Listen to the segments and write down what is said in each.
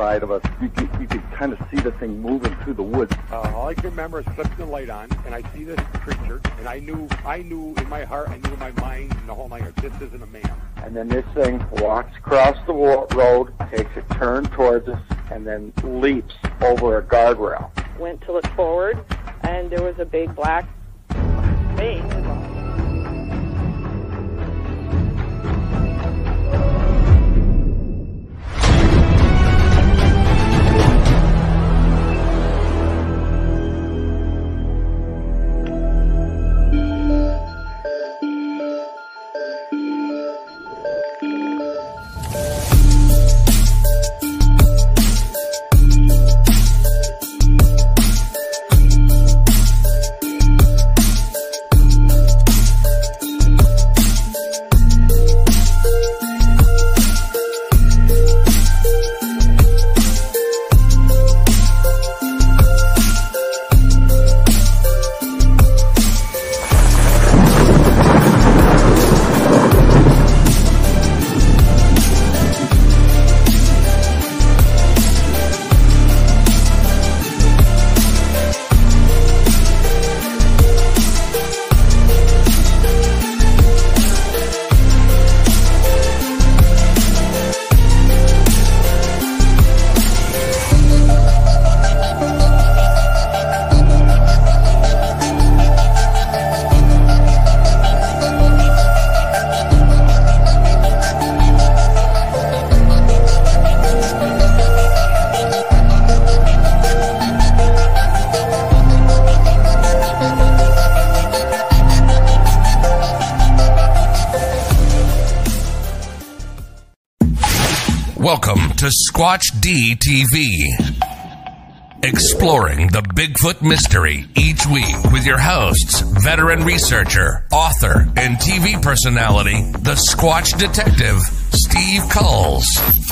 side of us. You could kind of see the thing moving through the woods. All I can remember is flipping the light on, and I see this creature, and I knew in my heart, I knew in my mind, and the whole night, this isn't a man. And then this thing walks across the road, takes a turn towards us, and then leaps over a guardrail. Went to look forward, and there was a big black face. Squatch DTV, exploring the Bigfoot mystery each week with your hosts, veteran researcher, author, and TV personality, the Squatch Detective, Steve Kulls,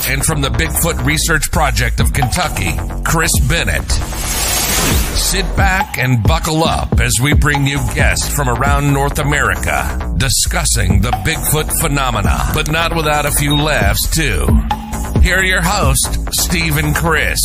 and from the Bigfoot Research Project of Kentucky, Chris Bennett. Sit back and buckle up as we bring you guests from around North America discussing the Bigfoot phenomena, but not without a few laughs too. Here are your hosts, Steve and Chris.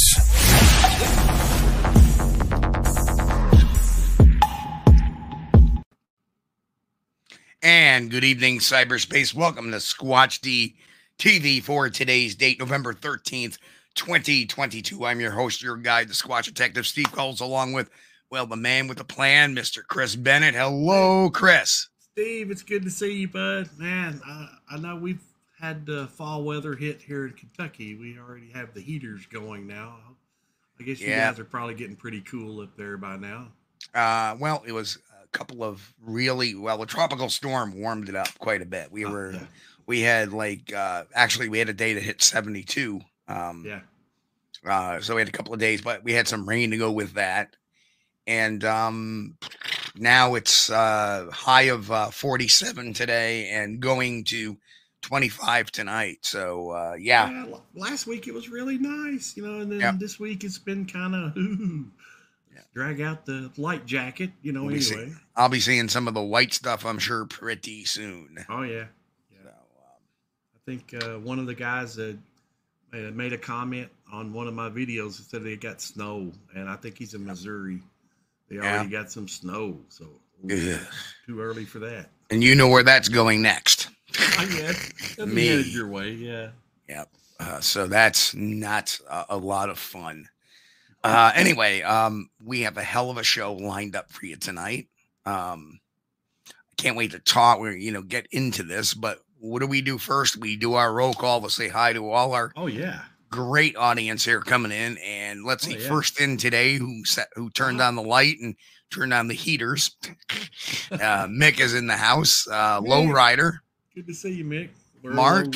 And good evening, cyberspace. Welcome to Squatch D TV for today's date, November 13th, 2022. I'm your host, your guide, the Squatch Detective, Steve Kulls, along with, well, the man with the plan, Mr. Chris Bennett. Hello, Chris. Steve, it's good to see you, bud. Man, I know we've had the fall weather hit here in Kentucky. We already have the heaters going now. I guess you guys are probably getting pretty cool up there by now. Well, it was a couple of a tropical storm warmed it up quite a bit. We had a day that hit 72. So we had a couple of days, but we had some rain to go with that. And now it's high of 47 today and going to 25 tonight. So last week it was really nice, and then this week it's been kind of drag out the light jacket, we'll anyway. I'll be seeing some of the white stuff, I'm sure, pretty soon. Oh yeah. So, I think one of the guys that made a comment on one of my videos that said they got snow, and I think he's in Missouri. They already got some snow, so too early for that. And you know where that's going next. Me your way, yeah. So that's not a lot of fun. Anyway, we have a hell of a show lined up for you tonight. I can't wait to talk. We're get into this, but what do we do first? We do our roll call to say hi to all our great audience here coming in, and let's see first in today who turned on the light and turned on the heaters. Mick is in the house. Lowrider. Good to see you, Mick. Mark,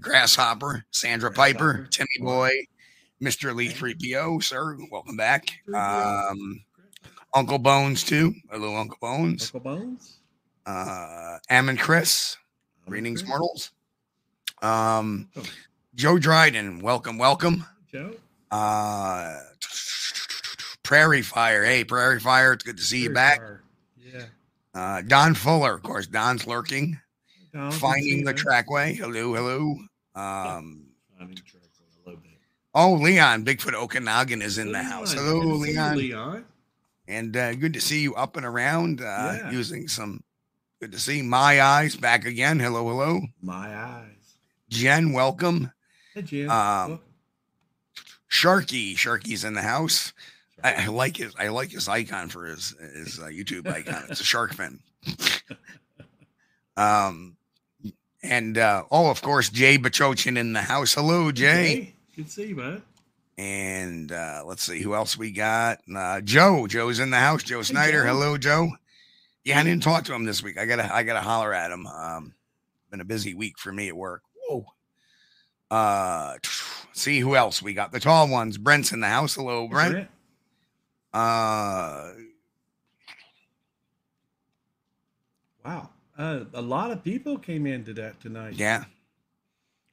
Grasshopper, Sandra Piper, Timmy Boy, Mr. Lee 3PO, sir. Welcome back. Uncle Bones, too. Hello, Uncle Bones. Uncle Bones. Ammon Chris. Greetings, mortals. Joe Dryden. Welcome. Joe. Prairie Fire. Hey, Prairie Fire. It's good to see you back. Yeah. Don Fuller. Of course, Don's lurking. Finding the trackway. Hello. Oh, Leon, Bigfoot Okanagan is in the house. Hello, Leon. And good to see you up and around using some. Good to see My Eyes back again. Hello, hello. My Eyes. Jen, welcome. Hey, Jen. Sharky. Sharky's in the house. I like his. I like his icon for his YouTube icon. It's a shark fin. And oh, of course, Jay Bachochin in the house. Hello, Jay. Hey, good to see you, man. And let's see who else we got. Joe. Joe's in the house. Joe Snyder. Hey, Joe. Hello, Joe. Yeah, I didn't talk to him this week. I gotta holler at him. Been a busy week for me at work. Whoa. See who else we got. The tall ones. Brent's in the house. Hello, Brent. Wow. A lot of people came into that tonight. Yeah.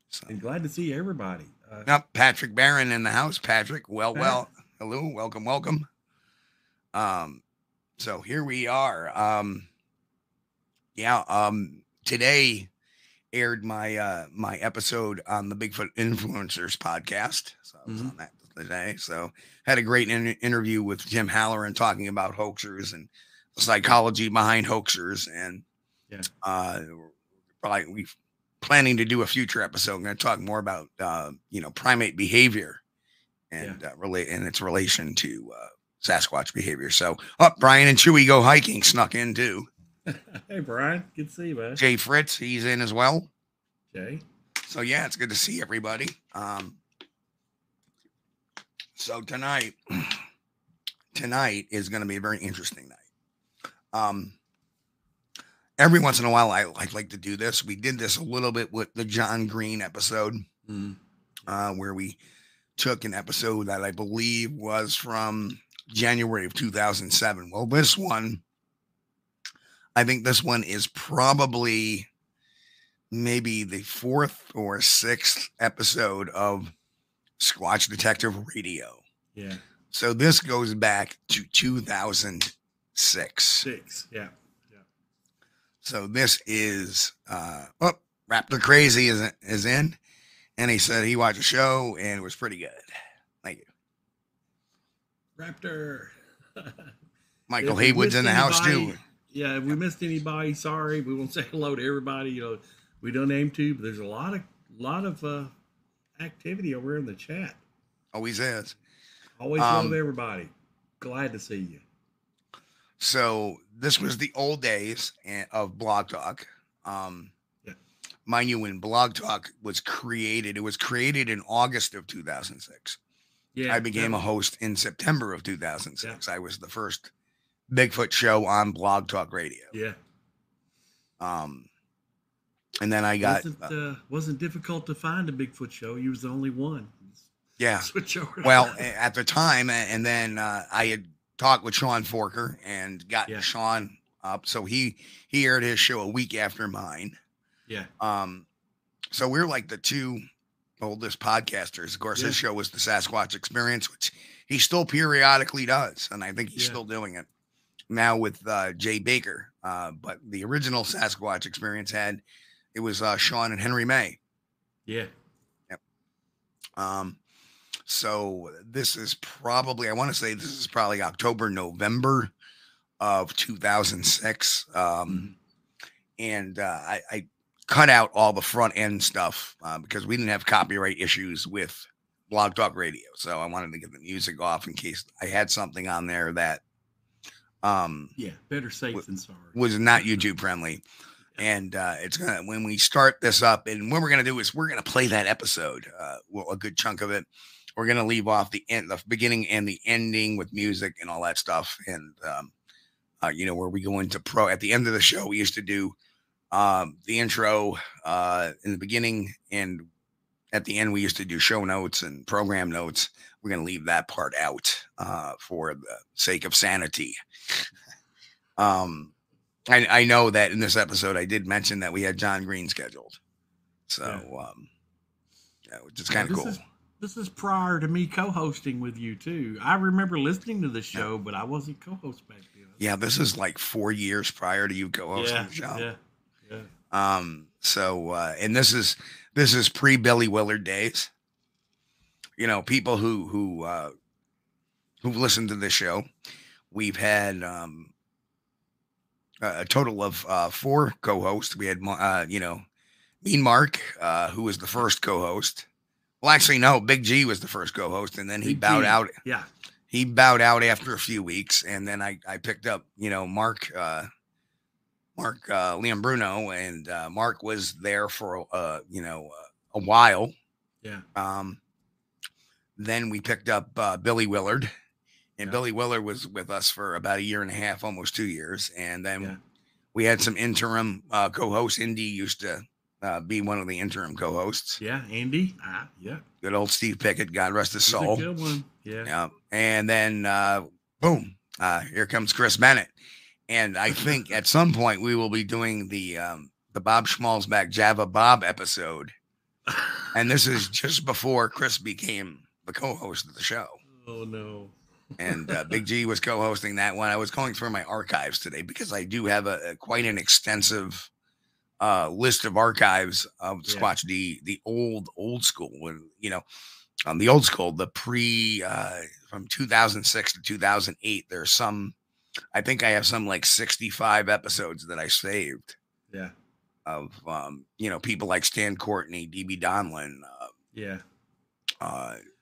So. And glad to see everybody. Patrick Barron in the house. Patrick, well, hello, welcome. So here we are. Today aired my my episode on the Bigfoot Influencers podcast. So I was on that today. So had a great interview with Jim Halloran talking about hoaxers and the psychology behind hoaxers. And we're planning to do a future episode. I'm going to talk more about primate behavior and and its relation to Sasquatch behavior. So Brian and Chewy Go Hiking snuck in too. Hey, Brian, good to see you, man. Jay Fritz, he's in as well. Jay. So yeah, it's good to see everybody. So tonight is going to be a very interesting night. Every once in a while, I like to do this. We did this a little bit with the John Green episode, where we took an episode that I believe was from January of 2007. Well, this one, I think this one is probably maybe the fourth or sixth episode of Squatch Detective Radio. Yeah. So this goes back to 2006. Yeah. So this is Raptor Crazy is in, and he said he watched a show and it was pretty good. Thank you, Raptor. Michael Haywood's in the house too. Yeah, if we missed anybody, sorry. We won't say hello to everybody. You know, we don't aim to, but there's a lot of activity over in the chat. Always is. Always love everybody. Glad to see you. So this was the old days of Blog Talk. Mind you, when Blog Talk was created, it was created in August of 2006. Yeah, I became a host in September of 2006. I was the first Bigfoot show on Blog Talk Radio. Yeah. And then I got... wasn't difficult to find a Bigfoot show. You was the only one. Yeah. Switch over. Well, at the time, and then I had talked with Sean Forker and got Sean up. So he aired his show a week after mine. Yeah. So we're like the two oldest podcasters. Of course, his show was the Sasquatch Experience, which he still periodically does. And I think he's still doing it now with Jay Baker. But the original Sasquatch Experience was Sean and Henry May. Yeah. Yep. So this is probably, I want to say this is probably October, November of 2006. And I cut out all the front end stuff because we didn't have copyright issues with Blog Talk Radio. So I wanted to get the music off in case I had something on there that better safe than sorry. Was not YouTube friendly. And it's gonna, when we start this up, and what we're gonna do is we're gonna play that episode, a good chunk of it. We're going to leave off the beginning and the ending with music and all that stuff. And, where we go into at the end of the show, we used to do the intro in the beginning. And at the end, we used to do show notes and program notes. We're going to leave that part out for the sake of sanity. I know that in this episode, I did mention that we had John Green scheduled. So, which is kind of cool. This is prior to me co-hosting with you too. I remember listening to the show, but I wasn't co-host back then. Yeah, this is like 4 years prior to you co-hosting the show. Yeah, yeah. So, and this is pre Billy Willard days, you know, people who've listened to this show. We've had a total of four co-hosts. We had, Mean Mark, who was the first co-host. Well, actually, no, Big G was the first co-host, and then he bowed out. Yeah. He bowed out after a few weeks, and then I picked up, Mark, Liam Bruno, and Mark was there for, a while. Yeah. Then we picked up Billy Willard, and yeah. Billy Willard was with us for about a year and a half, almost 2 years. And then we had some interim co-hosts. Indy used to be one of the interim co-hosts. Yeah, Indy. Yeah. Good old Steve Pickett, God rest his soul. Good one. Yeah. And then, boom, here comes Chris Bennett. And I think at some point we will be doing the Bob Schmalzbach Java Bob episode. And this is just before Chris became the co-host of the show. Oh, no. And Big G was co-hosting that one. I was going through my archives today because I do have a quite an extensive list of archives of Squatch, the old school, when, the old school, the from 2006 to 2008, there's some, I think I have some like 65 episodes that I saved. Yeah. Of, people like Stan Courtney, DB Donlin.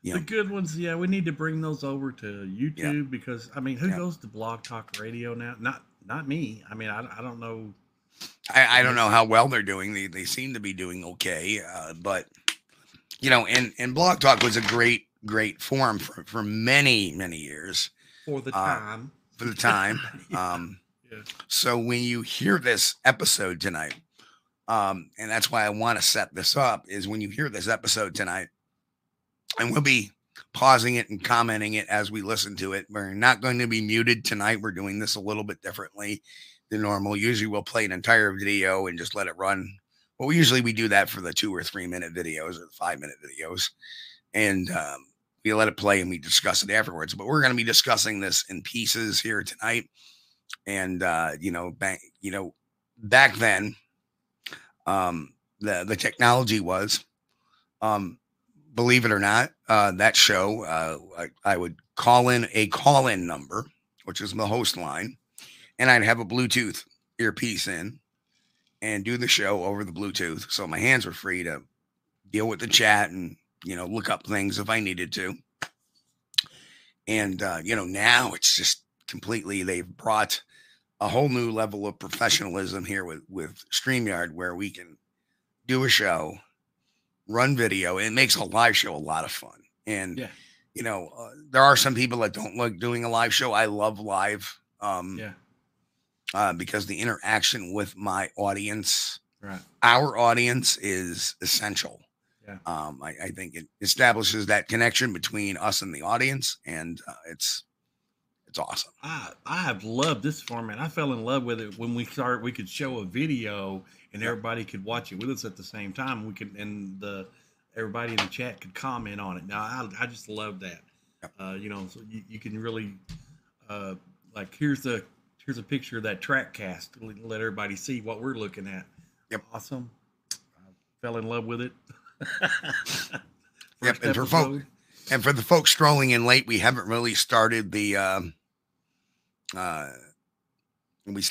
The good ones. Yeah. We need to bring those over to YouTube because who goes to Blog Talk Radio now? Not me. I don't know. I don't know how well they're doing. They seem to be doing okay. But and Blog Talk was a great forum for many years for the time. So when you hear this episode tonight, and that's why I want to set this up, is when you hear this episode tonight, and we'll be pausing it and commenting it as we listen to it. We're not going to be muted tonight. We're doing this a little bit differently than normal. Usually we'll play an entire video and just let it run. Well, usually we do that for the 2 or 3 minute videos or the 5 minute videos. And we let it play and we discuss it afterwards. But we're going to be discussing this in pieces here tonight. And, back then, the technology was, believe it or not, that show, I would call in a call-in number, which is the host line, and I'd have a Bluetooth earpiece in and do the show over the Bluetooth. So my hands were free to deal with the chat and, look up things if I needed to. And, now it's just completely, they've brought a whole new level of professionalism here with StreamYard, where we can do a show, run video, and it makes a live show a lot of fun. And there are some people that don't like doing a live show. I love live, because the interaction with my audience, our audience, is essential. I think it establishes that connection between us and the audience, and it's awesome. I have loved this format. I fell in love with it when we started. We could show a video and everybody could watch it with us at the same time. We could, and everybody in the chat could comment on it. Now, I just love that. So you can really, like, here's a picture of that track cast. Let everybody see what we're looking at. Yep. Awesome. I fell in love with it. And for the folks strolling in late, we haven't really started the. We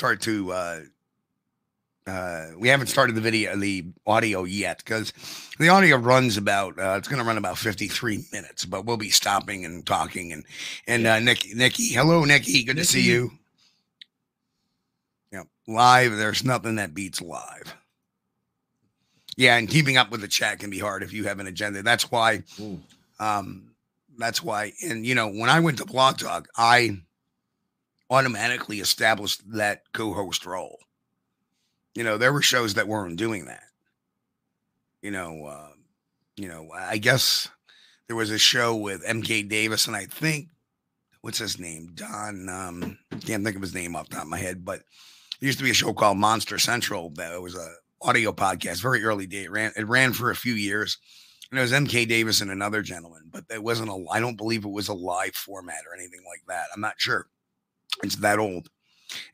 haven't started the audio yet, because the audio runs about, it's going to run about 53 minutes, but we'll be stopping and talking and Nikki, hello, Nikki. Good to see you. Yeah. Live. There's nothing that beats live. Yeah. And keeping up with the chat can be hard if you have an agenda. That's why, and when I went to Blog Talk, I automatically established that co-host role. There were shows that weren't doing that. I guess there was a show with M.K. Davis, and I think, what's his name? Don, can't think of his name off the top of my head, but there used to be a show called Monster Central that was an audio podcast, very early day. It ran for a few years, and it was M.K. Davis and another gentleman, but it wasn't I don't believe it was a live format or anything like that. I'm not sure. It's that old.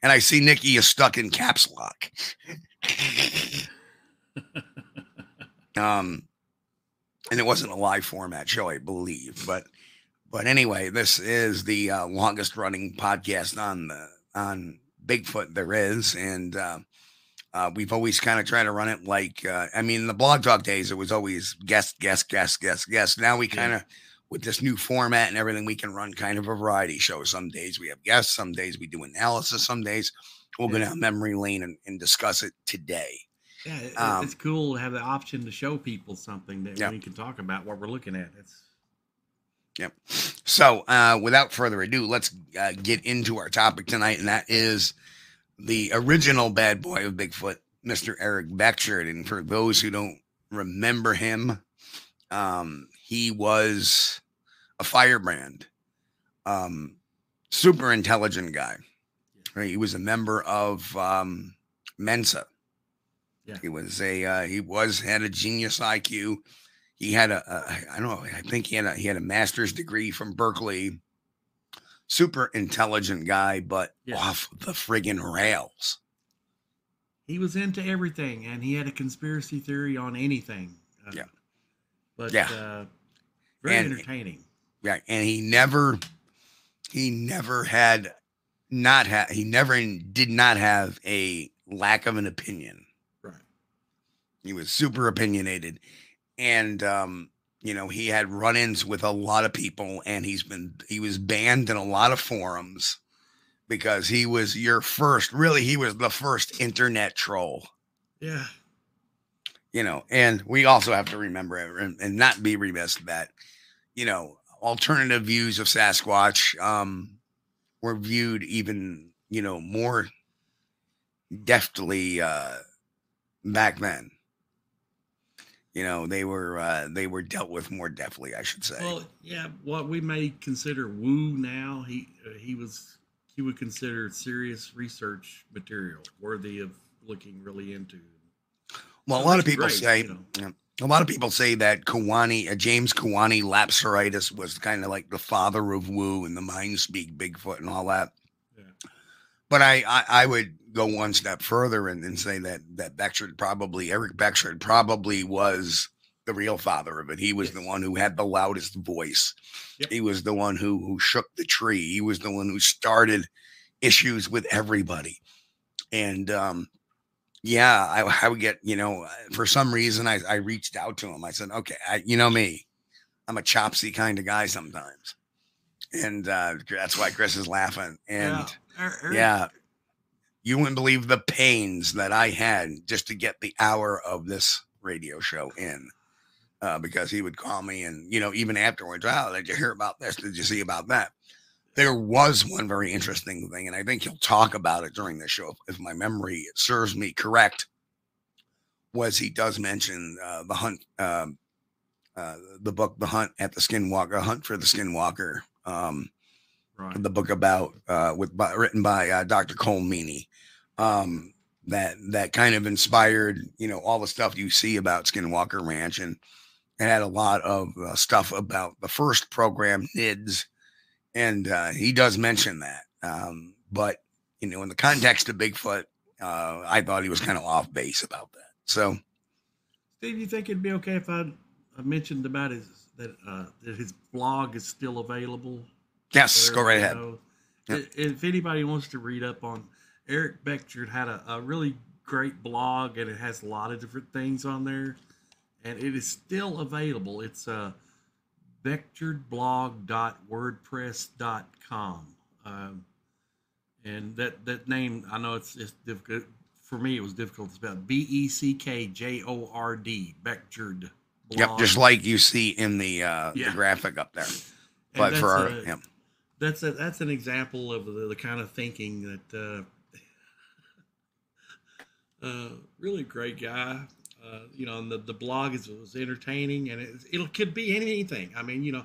And I see Nikki is stuck in caps lock. And it wasn't a live format show, I believe. But anyway, this is the longest running podcast on Bigfoot there is. And we've always kind of tried to run it like, I mean, the blog talk days, it was always guest. Now we kind of, with this new format and everything, we can run kind of a variety show. Some days we have guests, some days we do analysis, some days we'll go down memory lane and discuss it today. Yeah, it's cool to have the option to show people something that we can talk about what we're looking at. So without further ado, let's get into our topic tonight, and that is the original bad boy of Bigfoot, Mr. Eric Beckjord. And for those who don't remember him, he was a firebrand, super intelligent guy. Right? He was a member of Mensa. Yeah. He was a had a genius IQ. He had a master's degree from Berkeley. Super intelligent guy, but off the friggin' rails. He was into everything, and he had a conspiracy theory on anything. Very entertaining. Yeah, and he never did not have a lack of an opinion. He was super opinionated, and, he had run-ins with a lot of people, and he was banned in a lot of forums because he was the first internet troll. Yeah. And we also have to remember and not be remiss that, alternative views of Sasquatch were viewed even, more deftly back then. They were dealt with more deftly, I should say. Well, what we may consider woo now, he would consider serious research material worthy of looking really into. Well, a lot of people say that James Kewaunee Lapseritis was kind of like the father of woo and the mind speak Bigfoot and all that. Yeah. But I would go one step further and say that Eric Beckjord probably was the real father of it. He was the one who had the loudest voice. Yep. He was the one who shook the tree. He was the one who started issues with everybody. And I would get, for some reason I reached out to him. I said, okay, me, I'm a chopsy kind of guy sometimes. And that's why Chris is laughing. And you wouldn't believe the pains that I had just to get the hour of this radio show in, because he would call me and, even afterwards, did you hear about this? Did you see about that? There was one very interesting thing, and I think he'll talk about it during the show, if my memory serves me correct, was he does mention the book, Hunt for the Skinwalker, the book about written by Dr. Colm that kind of inspired all the stuff you see about Skinwalker Ranch, and it had a lot of stuff about the first program, NIDS, and he does mention that. But in the context of Bigfoot, I thought he was kind of off base about that. So, Steve, you think it'd be okay if I mentioned about that his blog is still available? Yes, go right ahead. If anybody wants to read up on Eric Beckjord, had a really great blog, and it has a lot of different things on there, and it is still available. It's beckjordblog.wordpress.com, and that name, I know it's difficult for me. It was difficult to spell. Beckjord, Beckjord Blog. Yep, just like you see in the graphic up there. But for that's an example of the kind of thinking that really great guy, and the blog was entertaining, and it could be anything. I mean,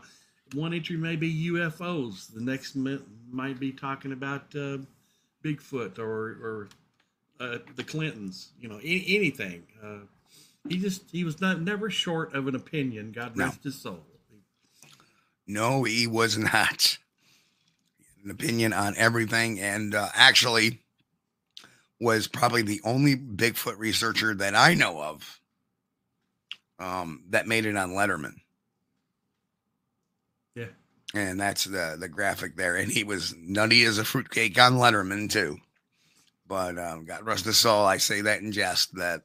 one entry may be UFOs, the next might be talking about Bigfoot or the Clintons, anything. He was never short of an opinion. God rest his soul. No, he was not. An opinion on everything, and actually was probably the only Bigfoot researcher that I know of that made it on Letterman. Yeah. And that's the graphic there. And he was nutty as a fruitcake on Letterman too. But God rest his soul, I say that in jest, that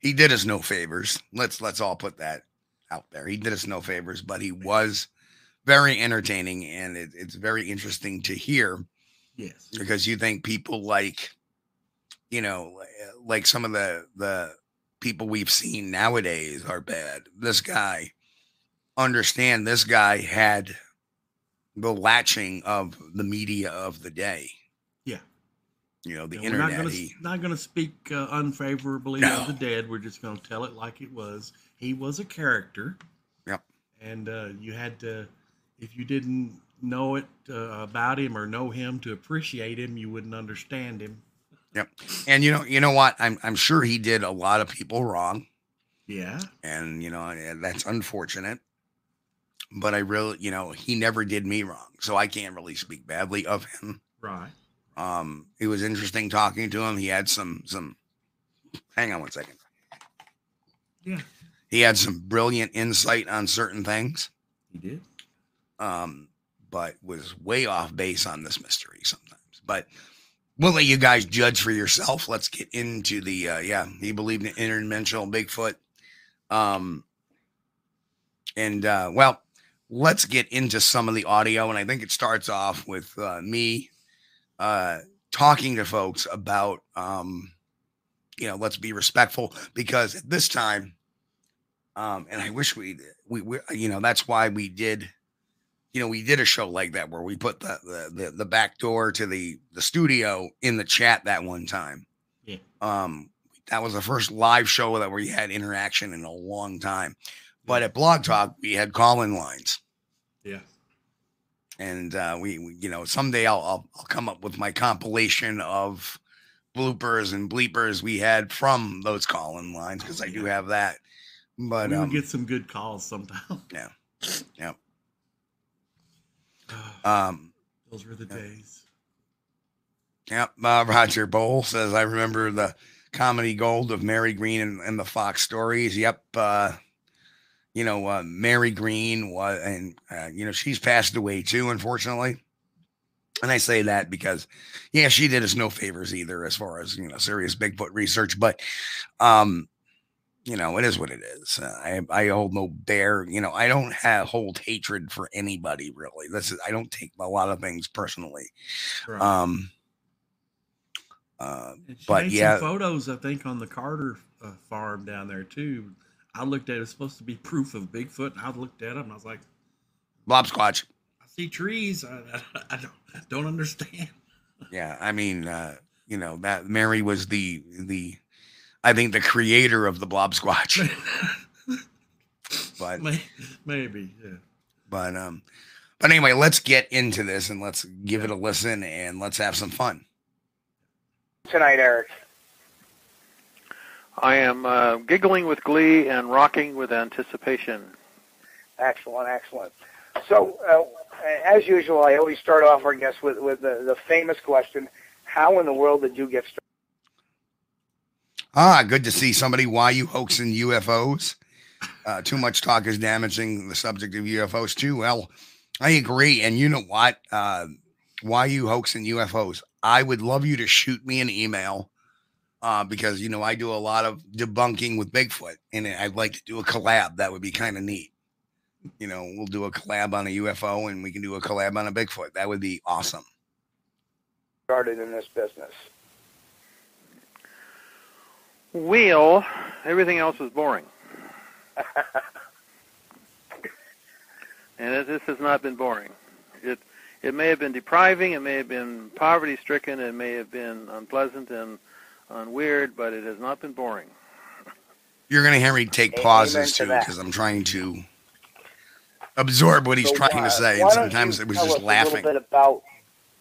he did us no favors. Let's all put that out there. He did us no favors, but he was very entertaining, and it's very interesting to hear. Yes. Because you think people like, you know, like some of the people we've seen nowadays are bad. This guy, understand, this guy had the latching of the media of the day. Yeah. You know, the internet. We're not going to speak unfavorably of the dead. We're just going to tell it like it was. He was a character. Yep. And you had to, if you didn't know it about him or know him to appreciate him, you wouldn't understand him. Yep. And you know what? I'm sure he did a lot of people wrong. Yeah. And you know, that's unfortunate. But I really, you know, he never did me wrong, so I can't really speak badly of him. Right. It was interesting talking to him. He had some hang on one second. Yeah. He had some brilliant insight on certain things. He did. But was way off base on this mystery sometimes. But we'll let you guys judge for yourself. Let's get into the, he believed in interdimensional Bigfoot. Well, let's get into some of the audio. And I think it starts off with me talking to folks about, you know, let's be respectful, because at this time, and I wish we, you know, that's why we did, you know, we did a show like that where we put the back door to the studio in the chat that one time. Yeah. That was the first live show that we had interaction in a long time. But at Blog Talk, we had call-in lines. Yeah. And we you know, someday I'll come up with my compilation of bloopers and bleepers we had from those call-in lines, because I do have that. But we get some good calls sometime. Yeah. Yeah. Those were the days. Yep. Roger Bowl says, I remember the comedy gold of Mary Green and the Fox stories. Yep. You know, Mary Green was, and you know, she's passed away too, unfortunately. And I say that because, yeah, she did us no favors either, as far as, you know, serious Bigfoot research. But, you know, it is what it is. I hold no bear. You know, I don't hold hatred for anybody, really. I don't take a lot of things personally. Right. But yeah, some photos I think on the Carter farm down there too. I looked at it, was supposed to be proof of Bigfoot, and I looked at them and I was like, "Blob Squatch." I see trees. I don't understand. Yeah, I mean, you know, that Mary was the. I think the creator of the Blob Squatch, but maybe, yeah. But anyway, let's get into this and let's give it a listen and let's have some fun tonight, Eric. I am giggling with glee and rocking with anticipation. Excellent, excellent. So, as usual, I always start off our guests with the famous question: how in the world did you get started? Ah, good to see somebody. Why you hoaxing UFOs? Too much talk is damaging the subject of UFOs too. Well, I agree. And you know what? Why you hoaxing UFOs? I would love you to shoot me an email because, you know, I do a lot of debunking with Bigfoot, and I'd like to do a collab. That would be kind of neat. You know, we'll do a collab on a UFO, and we can do a collab on a Bigfoot. That would be awesome. Started in this business. Well, everything else is boring. And this has not been boring. It may have been depriving, it may have been poverty-stricken, it may have been unpleasant and weird, but it has not been boring. You're going to hear me take pauses, too, because I'm trying to absorb what he's trying to say, and sometimes it was just laughing. Tell us a little bit about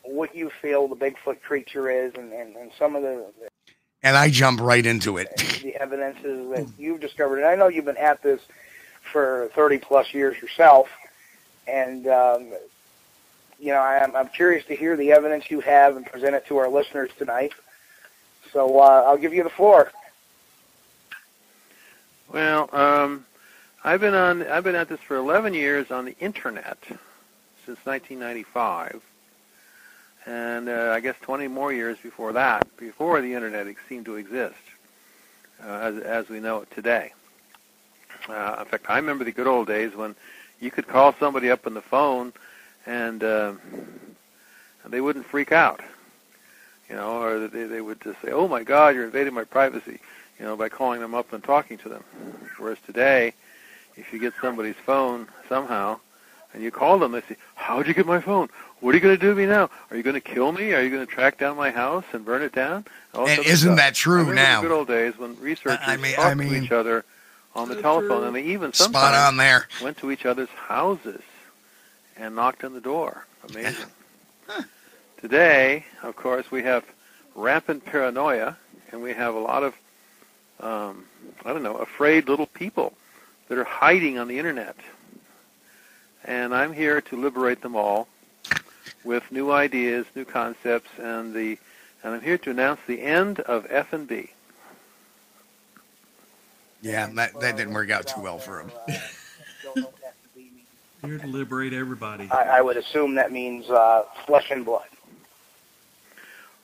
what you feel the Bigfoot creature is and some of the... And I jump right into it. The evidences that you've discovered. And I know you've been at this for 30-plus years yourself. And, you know, I'm curious to hear the evidence you have and present it to our listeners tonight. So I'll give you the floor. Well, I've been at this for 11 years on the internet since 1995, and I guess 20 more years before that, before the internet seemed to exist as we know it today. In fact, I remember the good old days when you could call somebody up on the phone, and they wouldn't freak out, you know, or they would just say, "Oh my God, you're invading my privacy," you know, by calling them up and talking to them. Whereas today, if you get somebody's phone somehow, and you call them, they say, "How'd you get my phone? What are you going to do to me now? Are you going to kill me? Are you going to track down my house and burn it down?" And isn't that true now? The good old days when researchers talked to each other on the telephone, and they even sometimes went to each other's houses and knocked on the door. Amazing. Huh. Today, of course, we have rampant paranoia, and we have a lot of, afraid little people that are hiding on the internet. And I'm here to liberate them all with new ideas, new concepts, and I'm here to announce the end of F&B. Yeah, that didn't work out too well for him. Here to liberate everybody. I would assume that means flesh and blood.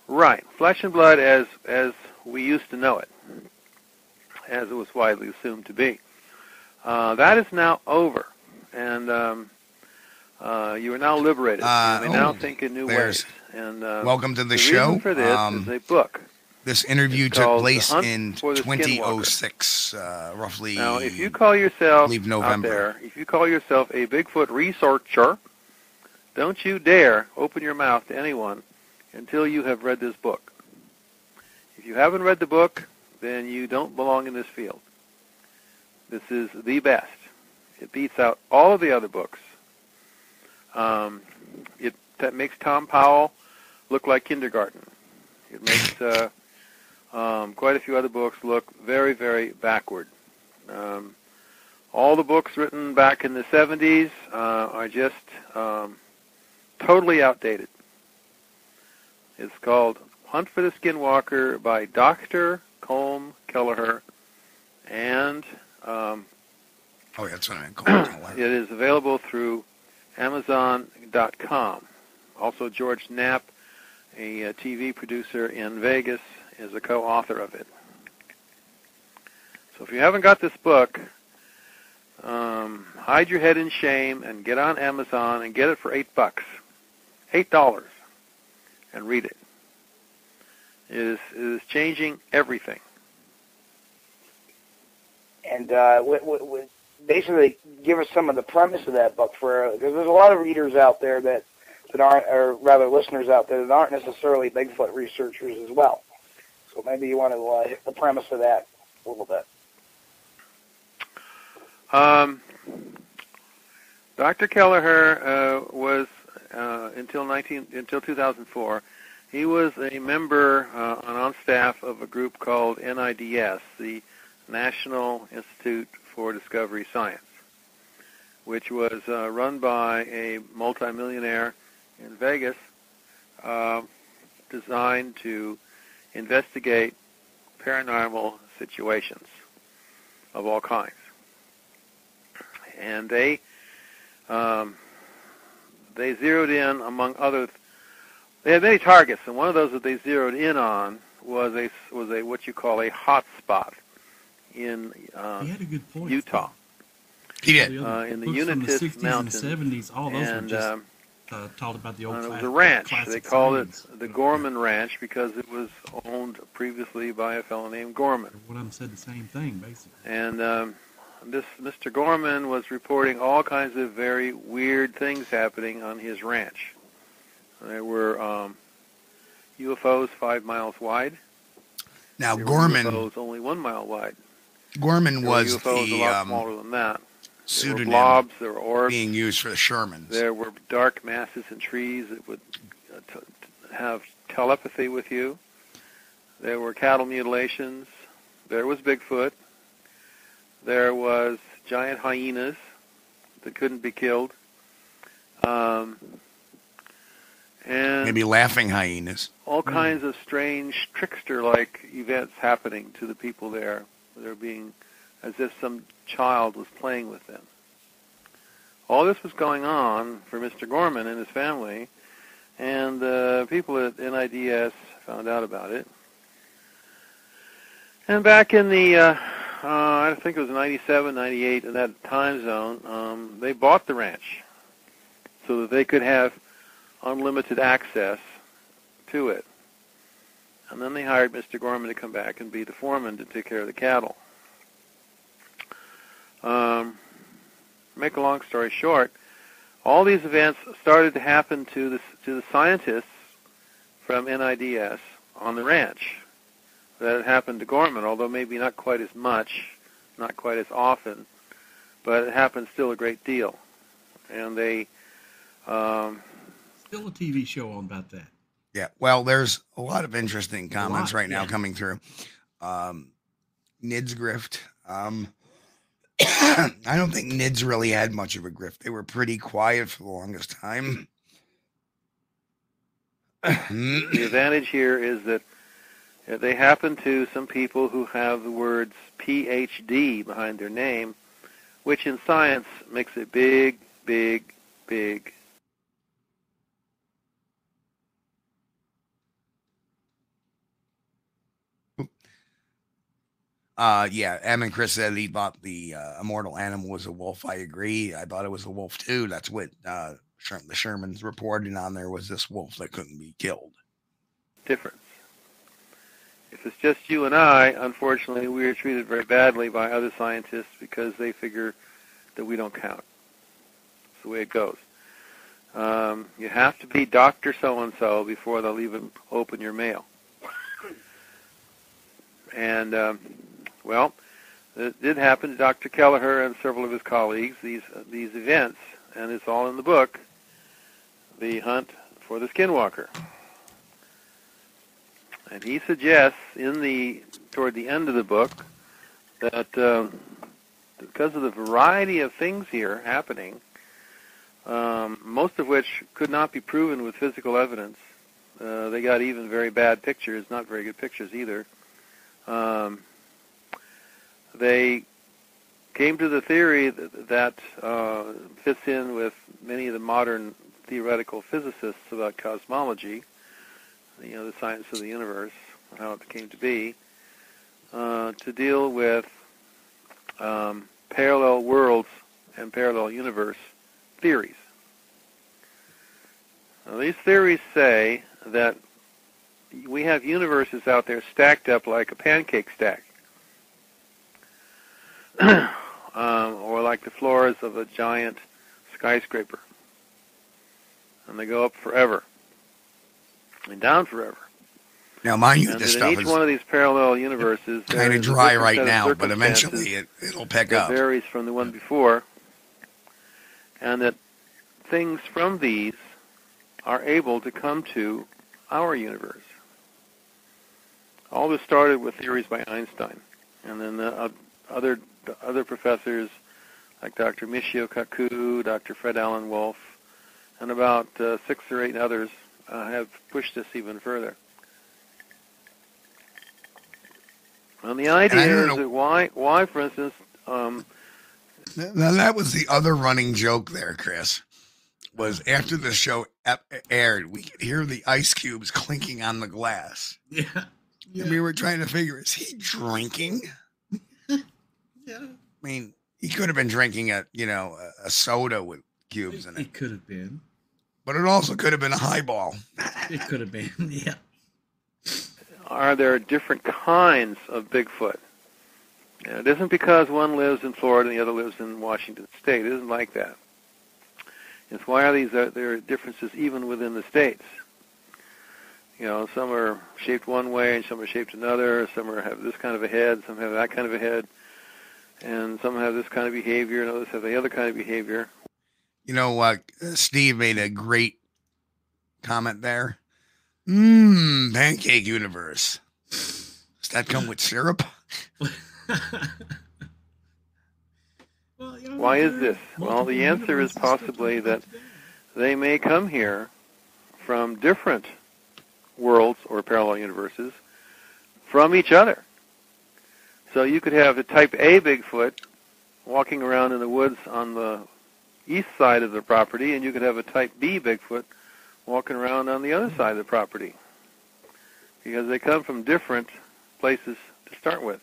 Right, flesh and blood as we used to know it, as it was widely assumed to be. That is now over, and you are now liberated. You may now think in new ways. And welcome to the show. Reason for this is a book. This interview took place in 2006, roughly. Now, if you call yourself out there, if you call yourself a Bigfoot researcher, don't you dare open your mouth to anyone until you have read this book. If you haven't read the book, then you don't belong in this field. This is the best. It beats out all of the other books. That makes Tom Powell look like kindergarten. It makes quite a few other books look very, very backward. All the books written back in the 70s are just totally outdated. It's called Hunt for the Skinwalker by Dr. Colm Kelleher, and that's what I call it. It is available through Amazon.com. Also, George Knapp, a TV producer in Vegas, is a co-author of it. So if you haven't got this book, hide your head in shame and get on Amazon and get it for $8. $8. And read it. It is changing everything. And basically give us some of the premise of that book, because there's a lot of readers out there that aren't, or rather listeners out there that aren't necessarily Bigfoot researchers as well. So maybe you want to hit the premise of that a little bit. Dr. Kelleher was, until 2004, he was a member on staff of a group called NIDS, the National Institute for Discovery Science, which was run by a multimillionaire in Vegas, designed to investigate paranormal situations of all kinds. And they zeroed in, among others, they had many targets, and one of those that they zeroed in on was what you call a hot spot in Utah. He did. In the Uintas Mountains. And the 70s, all those were just taught about the old classic. It was a ranch. They called it the Gorman Ranch because it was owned previously by a fellow named Gorman. Everyone said the same thing, basically. And this Mr. Gorman was reporting all kinds of very weird things happening on his ranch. There were UFOs 5 miles wide. Now, Gorman was only 1 mile wide. Gorman was UFOs a lot smaller than that. Pseudonym, there were blobs, there were orbs, being used for the Shermans. There were dark masses in trees that would have telepathy with you. There were cattle mutilations. There was Bigfoot. There was giant hyenas that couldn't be killed. And maybe laughing hyenas. All kinds of strange trickster-like events happening to the people there. They're being as if some child was playing with them. All this was going on for Mr. Gorman and his family, and people at NIDS found out about it. And back in the, I think it was 97, 98, in that time zone, they bought the ranch so that they could have unlimited access to it. And then they hired Mr. Gorman to come back and be the foreman to take care of the cattle. Make a long story short, all these events started to happen to the scientists from NIDS on the ranch that had happened to Gorman, although maybe not quite as much, not quite as often, but it happened still a great deal. And they... still a TV show on about that. Yeah, well, there's a lot of interesting comments right now coming through. Nid's grift. I don't think Nids really had much of a grift. They were pretty quiet for the longest time. The advantage here is that they happen to some people who have the words PhD behind their name, which in science makes a big, big, big. Em and Chris said he thought the immortal animal was a wolf. I agree. I thought it was a wolf too. That's what the Shermans reported on. There was this wolf that couldn't be killed. Difference. If it's just you and I, unfortunately, we are treated very badly by other scientists because they figure that we don't count. That's the way it goes. You have to be Dr. So-and-so before they'll even open your mail. And... well, it did happen to Dr. Kelleher and several of his colleagues, these events, and it's all in the book, The Hunt for the Skinwalker. And he suggests toward the end of the book that because of the variety of things here happening, most of which could not be proven with physical evidence, they got even very bad pictures, not very good pictures either, they came to the theory that fits in with many of the modern theoretical physicists about cosmology, the science of the universe, how it came to be, to deal with parallel worlds and parallel universe theories. Now, these theories say that we have universes out there stacked up like a pancake stack. Or like the floors of a giant skyscraper. And they go up forever. And down forever. Now, mind you, this stuff is... each one of these parallel universes... kind of dry right now, but eventually it'll pick up. It varies from the one before. And that things from these are able to come to our universe. All this started with theories by Einstein. And then other professors like Dr. Michio Kaku, Dr. Fred Allen Wolf, and about 6 or 8 others have pushed this even further. And the idea is that why, for instance... now that was the other running joke there, Chris, was after the show aired, we could hear the ice cubes clinking on the glass. Yeah. And we were trying to figure, is he drinking? Yeah. I mean, he could have been drinking a soda with cubes in it. It could have been. But it also could have been a highball. It could have been, yeah. Are there different kinds of Bigfoot? It isn't because one lives in Florida and the other lives in Washington State. It isn't like that. It's why there are differences even within the states. Some are shaped one way and some are shaped another. Some have this kind of a head, some have that kind of a head. And some have this kind of behavior, and others have the other kind of behavior. Steve made a great comment there. Pancake universe. Does that come with syrup? Why is this? Well, the answer is possibly that they may come here from different worlds or parallel universes from each other. So you could have a type A Bigfoot walking around in the woods on the east side of the property, and you could have a type B Bigfoot walking around on the other side of the property, because they come from different places to start with.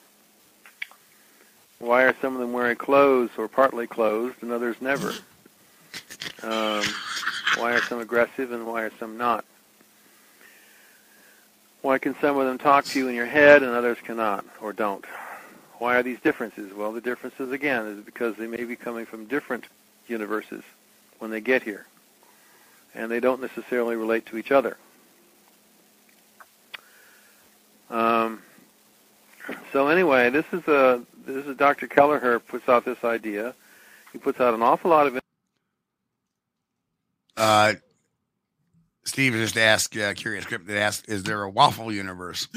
Why are some of them wearing clothes or partly clothed and others never? Why are some aggressive and why are some not? Why can some of them talk to you in your head and others cannot or don't? Why are these differences? Well, the differences, again, is because they may be coming from different universes when they get here, and they don't necessarily relate to each other. So anyway, this is Dr. Kelleher puts out this idea. He puts out an awful lot of. Steve just asked Curious Crypt that asked, "Is there a waffle universe?"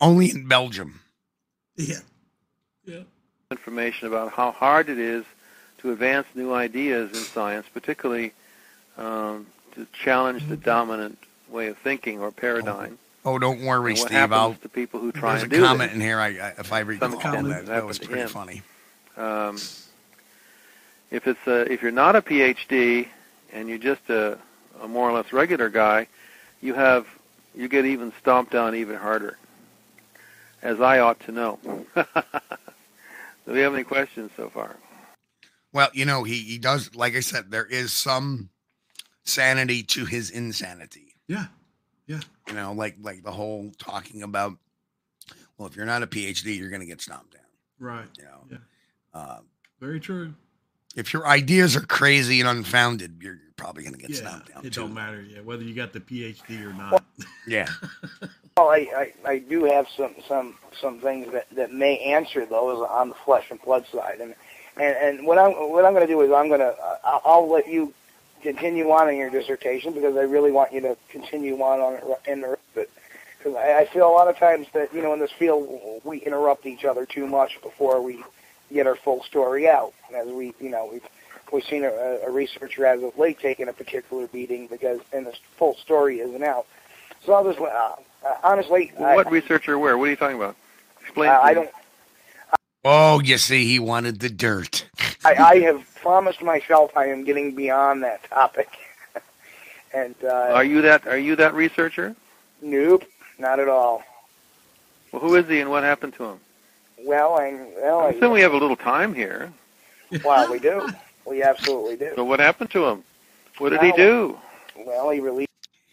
Only in Belgium. Yeah. Yeah. Information about how hard it is to advance new ideas in science, particularly to challenge the dominant way of thinking or paradigm. Oh, don't worry, Steve. I'll to people who try and do there's a comment in here. If I read the comment, that was pretty funny. If you're not a PhD and you're just a more or less regular guy, you get even stomped down even harder. As I ought to know. Do we have any questions so far? Well, he does. Like I said, there is some sanity to his insanity. Yeah. Yeah. Like the whole talking about, well, if you're not a PhD, you're going to get stomped down. Right. Yeah. Very true. If your ideas are crazy and unfounded, you're probably going to get stomped down. It don't matter. Yeah. Whether you got the PhD or not. Well, yeah. Well, I do have some things that may answer those on the flesh and blood side. And what I'm going to do is I'll let you continue on in your dissertation, because I really want you to continue on it in the rest of it. Because I feel a lot of times that, in this field, we interrupt each other too much before we get our full story out. As we've seen a researcher as of late taking a particular beating because the full story isn't out. So I'll just, honestly... Well, what researcher where? What are you talking about? Explain to me. I don't... Oh, you see, he wanted the dirt. I have promised myself I am getting beyond that topic. And are you that researcher? Nope, not at all. Well, who is he, and what happened to him? Well, I assume we have a little time here. Well, we do. We absolutely do. So what happened to him? What did he do? Well, he released.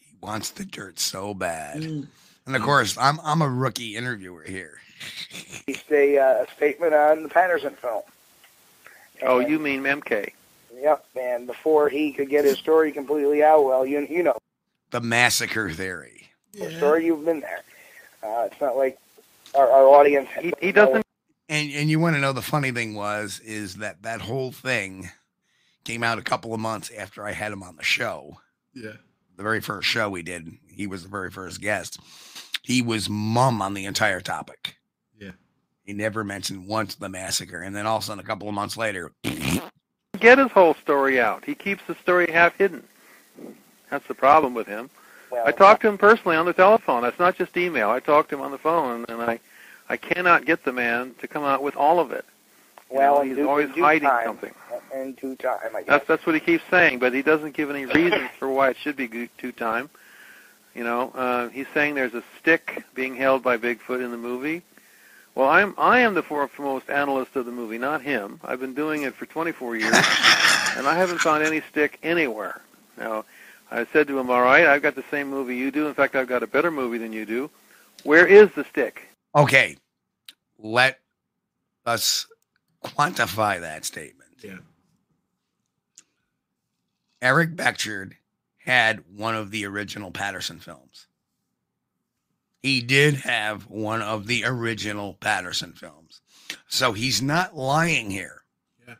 He wants the dirt so bad, and of course, I'm a rookie interviewer here. It's a statement on the Patterson film. And, oh, you mean M.K. Yep, and before he could get his story completely out, well, you know. The massacre theory. Yeah. The story, you've been there. It's not like our audience... He doesn't... And you want to know, the funny thing is that whole thing came out a couple of months after I had him on the show. Yeah. The very first show we did, he was the very first guest. He was mum on the entire topic. He never mentioned once the massacre, and then all of a sudden, a couple of months later, get his whole story out. He keeps the story half hidden. That's the problem with him. Well, I talked to him personally on the telephone. That's not just email. I talked to him on the phone, and I cannot get the man to come out with all of it. Well, he's always hiding something. And due time, I guess. That's what he keeps saying, but he doesn't give any reasons for why it should be due time. He's saying there's a stick being held by Bigfoot in the movie. Well, I am the foremost analyst of the movie, not him. I've been doing it for 24 years, and I haven't found any stick anywhere. Now, I said to him, all right, I've got the same movie you do. In fact, I've got a better movie than you do. Where is the stick? Okay. Let us quantify that statement. Yeah. Eric Beckjord had one of the original Patterson films. He did have one of the original Patterson films. So he's not lying here. Yeah.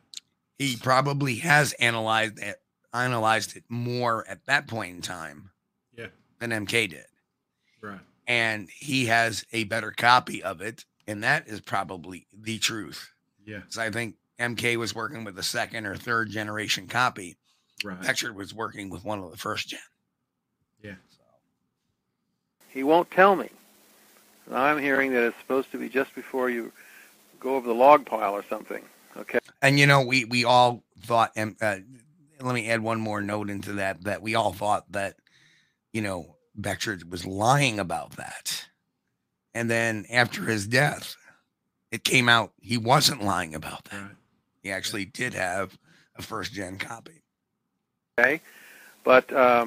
He probably has analyzed it more at that point in time than MK did. Right. And he has a better copy of it, and that is probably the truth. Yeah. So I think MK was working with a second or third generation copy. Right. Beckjord was working with one of the first gen. Yeah. He won't tell me. I'm hearing that it's supposed to be just before you go over the log pile or something. Okay. And, you know, we all thought, and let me add one more note into that, that we all thought that, you know, Beckjord was lying about that. And then after his death, it came out he wasn't lying about that. Right. He actually did have a first-gen copy. Okay. But I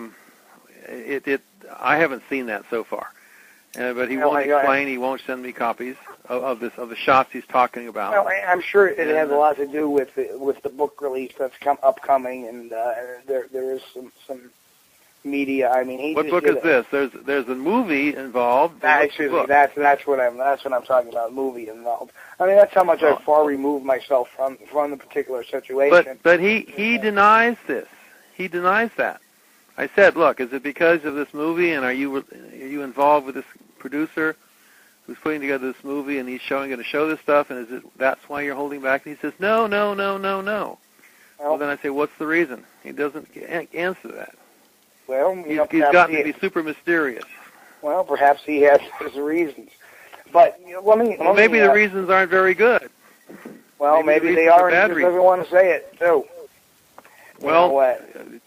haven't seen that so far. But he won't explain. He won't send me copies of the shots he's talking about. Well, I'm sure it has a lot to do with the book release that's upcoming, and there is some media. I mean, he. What book is this? There's a movie involved. That's what I'm talking about. Movie involved. I mean, that's how much I far removed myself from the particular situation. But he denies this. He denies that. I said, look, is it because of this movie, and are you involved with this producer who's putting together this movie, and he's going to show this stuff, and is it that's why you're holding back? And he says, no. Well, then I say, what's the reason? He doesn't answer that. Well, he's gotten to be super mysterious. Well, perhaps he has his reasons, but maybe the reasons aren't very good. Well, maybe they are, and he doesn't want to say it too. Well,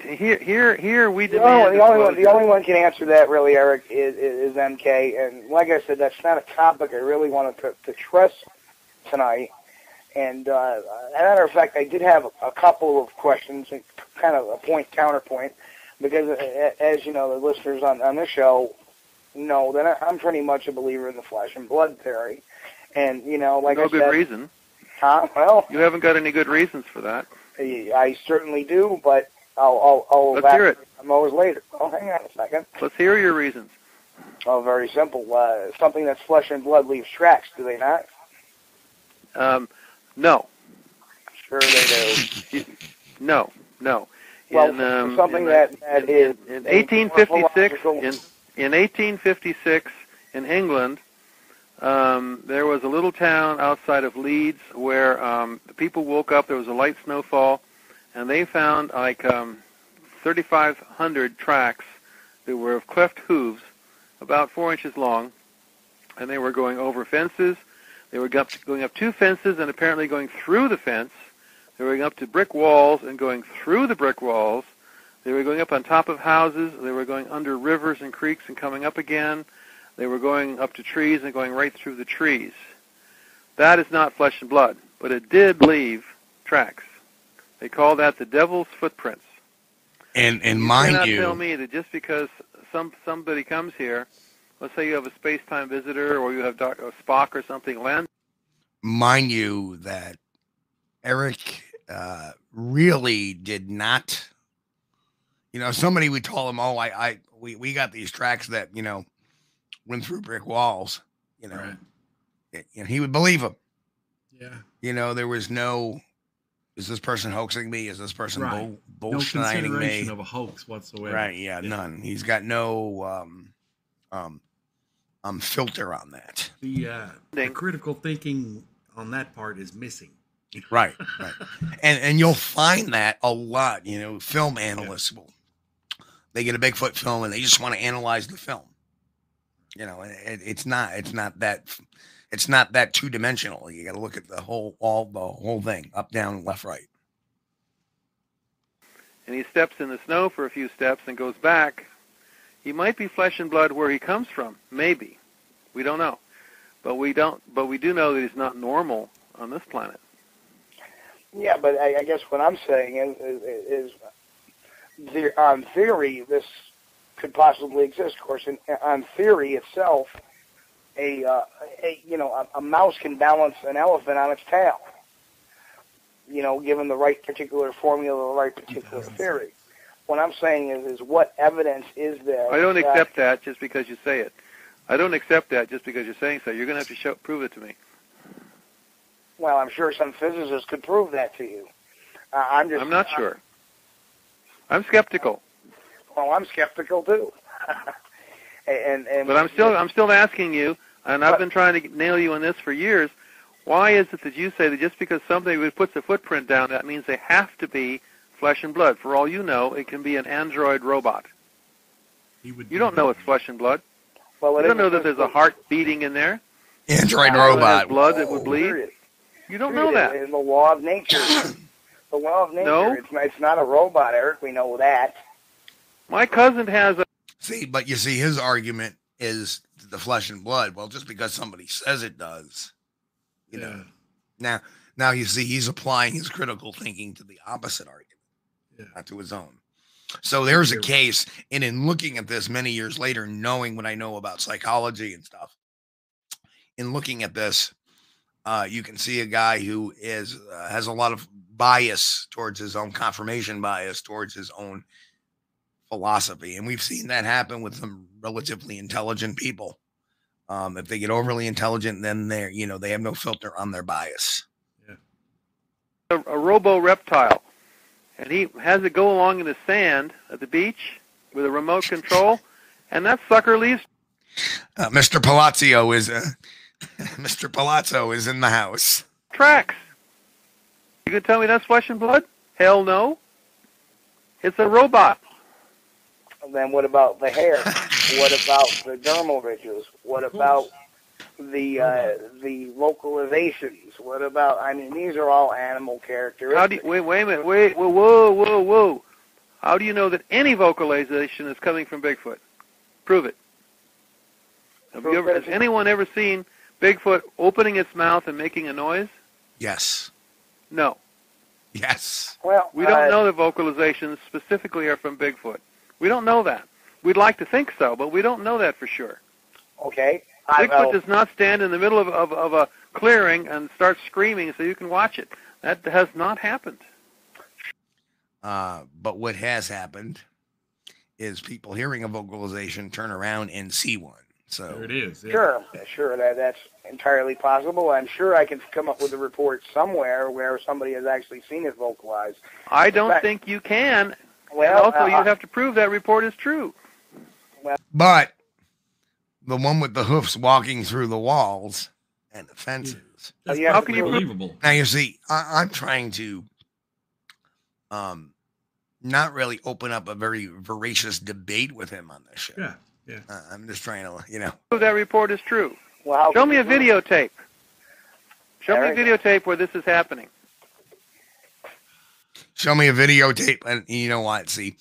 here we demand. The only one can answer that, really, Eric, is MK. And like I said, that's not a topic I really wanted to address tonight. And as a matter of fact, I did have a couple of questions, and kind of a counterpoint, because as you know, the listeners on this show know that I'm pretty much a believer in the flesh and blood theory. And you know, like I said, no good reason. Huh? Well, you haven't got any good reasons for that. I certainly do, but I'll Let's hear it. I'm always later. Oh, hang on a second. Let's hear your reasons. Oh, very simple. Something that's flesh and blood leaves tracks, do they not? No. Sure they do. No. Well, In 1856, in 1856 in England, there was a little town outside of Leeds where the people woke up. There was a light snowfall, and they found 3,500 tracks that were of cleft hooves, about 4 inches long, and they were going over fences. They were going up two fences and apparently going through the fence. They were going up to brick walls and going through the brick walls. They were going up on top of houses. They were going under rivers and creeks and coming up again. They were going up to trees and going right through the trees. That is not flesh and blood, but it did leave tracks. They call that the devil's footprints. And mind you, you cannot tell me that just because somebody comes here, let's say you have a space-time visitor or you have Dr. Spock or something land. Mind you that Eric really did not. You know, somebody would tell him, "Oh, we got these tracks that you know." Went through brick walls, you know, right. He would believe him. Yeah. You know, there was no, is this person hoaxing me? Is this person right. bullshitting me? No consideration of a hoax whatsoever. Right. Yeah. None. He's got no, filter on that. The critical thinking on that part is missing. Right. Right. And you'll find that a lot, you know, film analysts will, they get a Bigfoot film and they just want to analyze the film. You know, it's not that two dimensional. You got to look at the whole thing, up, down, left, right. And he steps in the snow for a few steps and goes back. He might be flesh and blood where he comes from, maybe. We don't know, but we do know that he's not normal on this planet. Yeah, but I guess what I'm saying is on theory this could possibly exist. Of course, on theory itself, a mouse can balance an elephant on its tail. You know, given the right particular formula, the right particular theory. What I'm saying is what evidence is there? I don't accept that just because you say it. I don't accept that just because you're saying so. You're going to have to prove it to me. Well, I'm sure some physicists could prove that to you. I'm not sure. I'm skeptical. Well, I'm skeptical too, and but I'm still asking you, and I've been trying to nail you on this for years. Why is it that you say that just because somebody puts a footprint down, that means they have to be flesh and blood? For all you know, it can be an android robot. You don't know it's flesh and blood. Well, you don't know that there's a heart beating in there. Android robot. Blood that would bleed. You don't know that. It's the law of nature. The law of nature. No. It's not a robot, Eric. We know that. My cousin has a... See, but you see, his argument is the flesh and blood. Well, just because somebody says it does, you know. Now you see, he's applying his critical thinking to the opposite argument, not to his own. So there's a case, and in looking at this many years later, knowing what I know about psychology and stuff, in looking at this, you can see a guy who is has a lot of bias towards his own confirmation bias, towards his own philosophy. And we've seen that happen with some relatively intelligent people. If they get overly intelligent, then they're, you know, they have no filter on their bias. Yeah. A robo-reptile. And he has it go along in the sand at the beach with a remote control, and that sucker leaves. Mr. Palazzo is in the house. Tracks. You can tell me that's flesh and blood? Hell no. It's a robot. And then what about the hair? What about the dermal ridges? What about the localizations? What about, I mean, these are all animal characteristics. How do you, wait a minute, whoa. How do you know that any vocalization is coming from Bigfoot? Prove it. Has anyone ever seen Bigfoot opening its mouth and making a noise? Yes. No. Yes. Well, we don't know that vocalizations specifically are from Bigfoot. We don't know that. We'd like to think so, but we don't know that for sure. Okay. Bigfoot does not stand in the middle of a clearing and start screaming so you can watch it. That has not happened. But what has happened is people hearing a vocalization turn around and see one. So there it is. Yeah. Sure. That's entirely possible. I'm sure I can come up with a report somewhere where somebody has actually seen it vocalized. I don't think you can. Well, and also, you have to prove that report is true. Well, but the one with the hoofs walking through the walls and the fences. Yeah, how can you believable? Now you see, I'm trying to not really open up a very voracious debate with him on this show. Yeah. Yeah. I'm just trying to, you know. That report is true. Well, show me a videotape. Show me a videotape where this is happening. Show me a videotape. And you know what? See,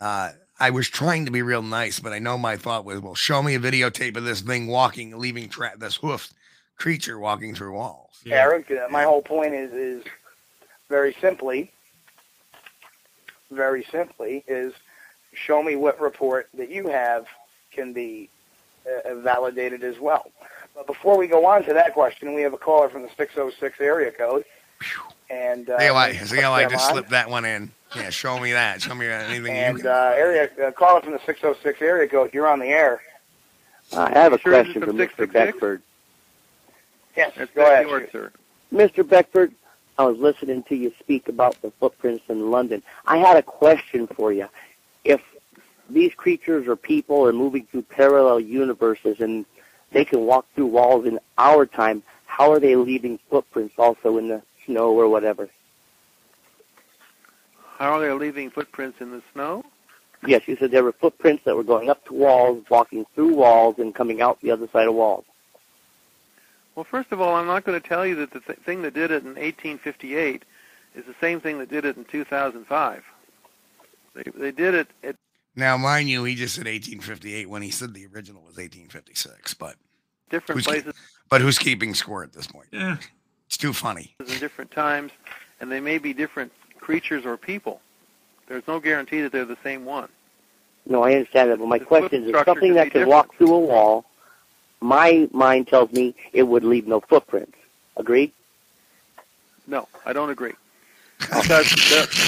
I was trying to be real nice, but I know my thought was, well, show me a videotape of this thing walking, leaving this hoofed creature walking through walls. Yeah. Eric, my whole point is very simply is show me what report that you have can be validated as well. But before we go on to that question, we have a caller from the 606 area code. And I just slipped that one in. Yeah, show me that. Show me anything. And caller from the 606 area code. You're on the air. I have a question for Mr. Beckjord. Yes, go ahead, sir. Mr. Beckjord, I was listening to you speak about the footprints in London. I had a question for you. If these creatures or people are moving through parallel universes and they can walk through walls in our time, how are they leaving footprints also in the snow or whatever? How are they leaving footprints in the snow? Yes, you said there were footprints that were going up to walls, walking through walls, and coming out the other side of walls. Well, first of all, I'm not going to tell you that the thing that did it in 1858 is the same thing that did it in 2005. They did it at... Now, mind you, he just said 1858 when he said the original was 1856, but... Different places... But who's keeping score at this point? Yeah. It's too funny. In different times, and they may be different creatures or people. There's no guarantee that they're the same one. No, I understand that, but my question is something that can walk through a wall, my mind tells me it would leave no footprints. Agreed? No, I don't agree. Because,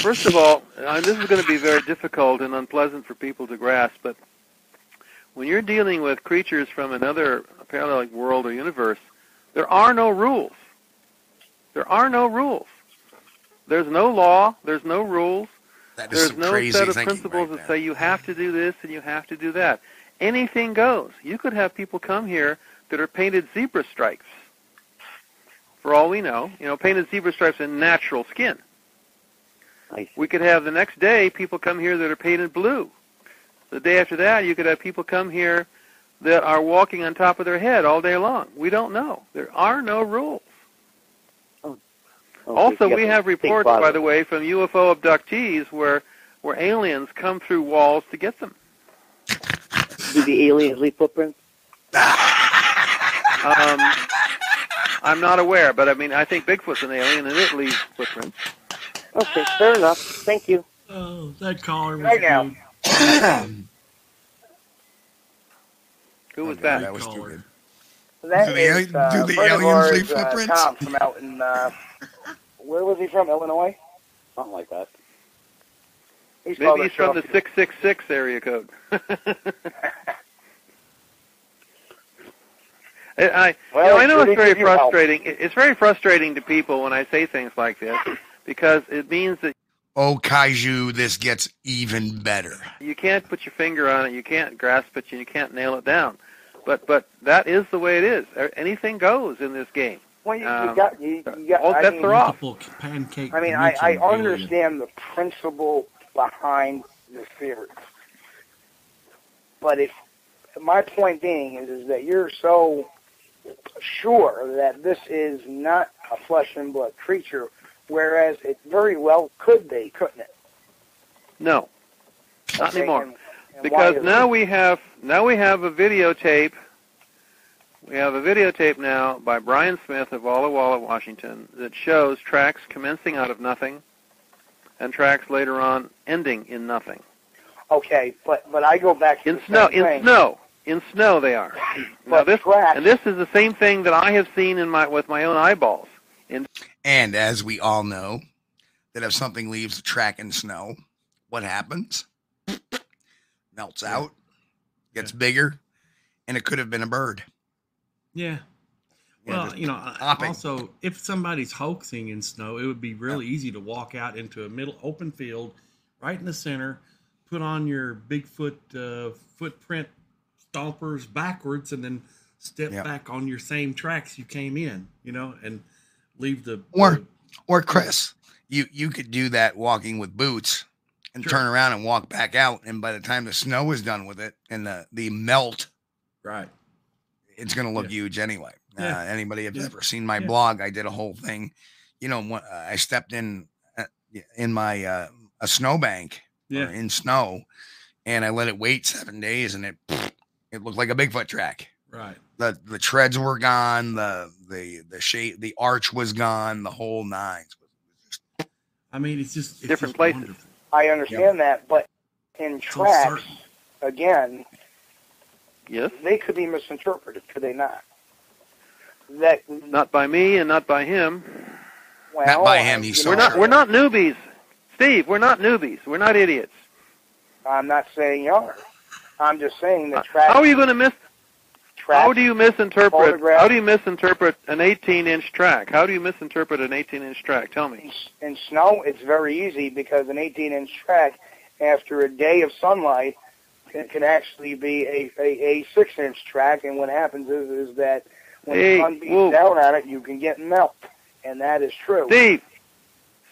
first of all, and this is going to be very difficult and unpleasant for people to grasp, but when you're dealing with creatures from another parallel world or universe, there are no rules. There are no rules. There's no law. There's no rules. There's no set of principles that say you have to do this and you have to do that. Anything goes. You could have people come here that are painted zebra stripes. For all we know, you know, painted zebra stripes in natural skin. Nice. We could have the next day people come here that are painted blue. The day after that, you could have people come here that are walking on top of their head all day long. We don't know. There are no rules. Oh, Also, we have reports, by the way, from UFO abductees where aliens come through walls to get them. Do the aliens leave footprints? I'm not aware, but I mean, I think Bigfoot's an alien, and it leaves footprints. Okay, fair enough. Thank you. Oh, that caller was right now. Who was that? That was too good. That is, do the aliens leave footprints? Tom from out in, where was he from? Illinois? Something like that. Maybe he's from the 666 area code. I know it's very frustrating. It's very frustrating to people when I say things like this, because it means that... Oh, Kaiju, this gets even better. You can't put your finger on it, you can't grasp it, and you can't nail it down. But that is the way it is. Anything goes in this game. Well, you got all bets are off. I mean, I understand the principle behind the theory, but if my point being is that you're so sure that this is not a flesh and blood creature, whereas it very well could be, couldn't it? No, not anymore. And because now we have a videotape. We have a videotape now by Brian Smith of Walla Walla, Washington, that shows tracks commencing out of nothing, and tracks later on ending in nothing. Okay, but I go back to in snow they are. Now this, and this is the same thing that I have seen with my own eyeballs. And as we all know, that if something leaves a track in snow, what happens? Melts out, gets bigger, and it could have been a bird. Yeah. Well, you know, also, if somebody's hoaxing in snow, it would be really easy to walk out into a middle open field, right in the center, put on your Bigfoot footprint stompers backwards, and then step back on your same tracks you came in, you know, and leave the... Or Chris, you could do that walking with boots and turn around and walk back out, and by the time the snow is done with it and the melt... Right. It's going to look huge anyway. Yeah. Anybody have ever seen my blog? I did a whole thing. You know, I stepped in my a snowbank in snow, and I let it wait 7 days, and it looked like a Bigfoot track. Right. The treads were gone. The shape, the arch was gone. The whole nines. I mean, it's different just places. Wonderful. I understand that, but in tracks again. Yes, they could be misinterpreted, could they not? Not by me and not by him. Well, not by him. We're not newbies, Steve. We're not newbies. We're not idiots. I'm not saying you are. I'm just saying that. How are you going to miss? How do you misinterpret? How do you misinterpret an 18-inch track? How do you misinterpret an 18-inch track? Tell me. In snow, it's very easy, because an 18-inch track, after a day of sunlight, can actually be a 6-inch track, and what happens is that when the sun beats down on it, you can get melt, and that is true.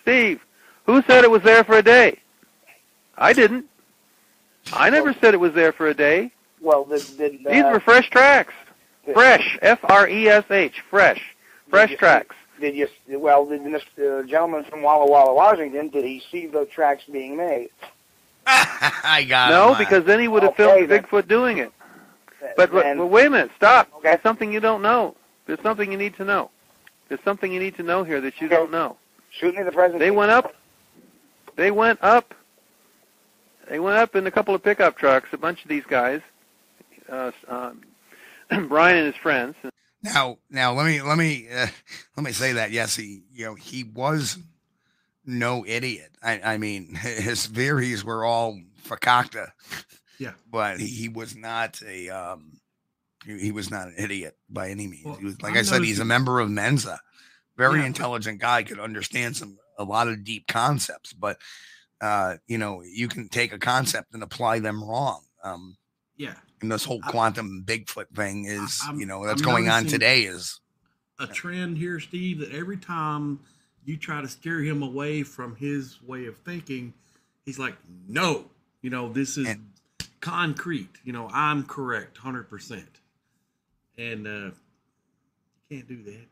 Steve, who said it was there for a day? I didn't. I never said it was there for a day. Well, these were fresh tracks. Fresh, F-R-E-S-H, fresh, tracks. Did Mr. Gentleman from Walla Walla, Washington, did he see the tracks being made? I got no, because then he would have filmed Bigfoot doing it. But wait a minute, stop. Okay. There's something you don't know. There's something you need to know. There's something you need to know here that you don't know. Shoot me the presentation. They went up in a couple of pickup trucks. A bunch of these guys, Brian and his friends. Now let me say that. Yes, he was no idiot. I mean, his theories were all fakakta. Yeah, but he was not a he was not an idiot by any means. Well, he was, like I said, he's a member of Mensa, very intelligent guy, could understand a lot of deep concepts. But you know, you can take a concept and apply them wrong. And this whole quantum Bigfoot thing is that's going on today is a trend here, Steve. That every time you try to steer him away from his way of thinking, he's like, no, you know, this is concrete. You know, I'm correct 100%. And you can't do that.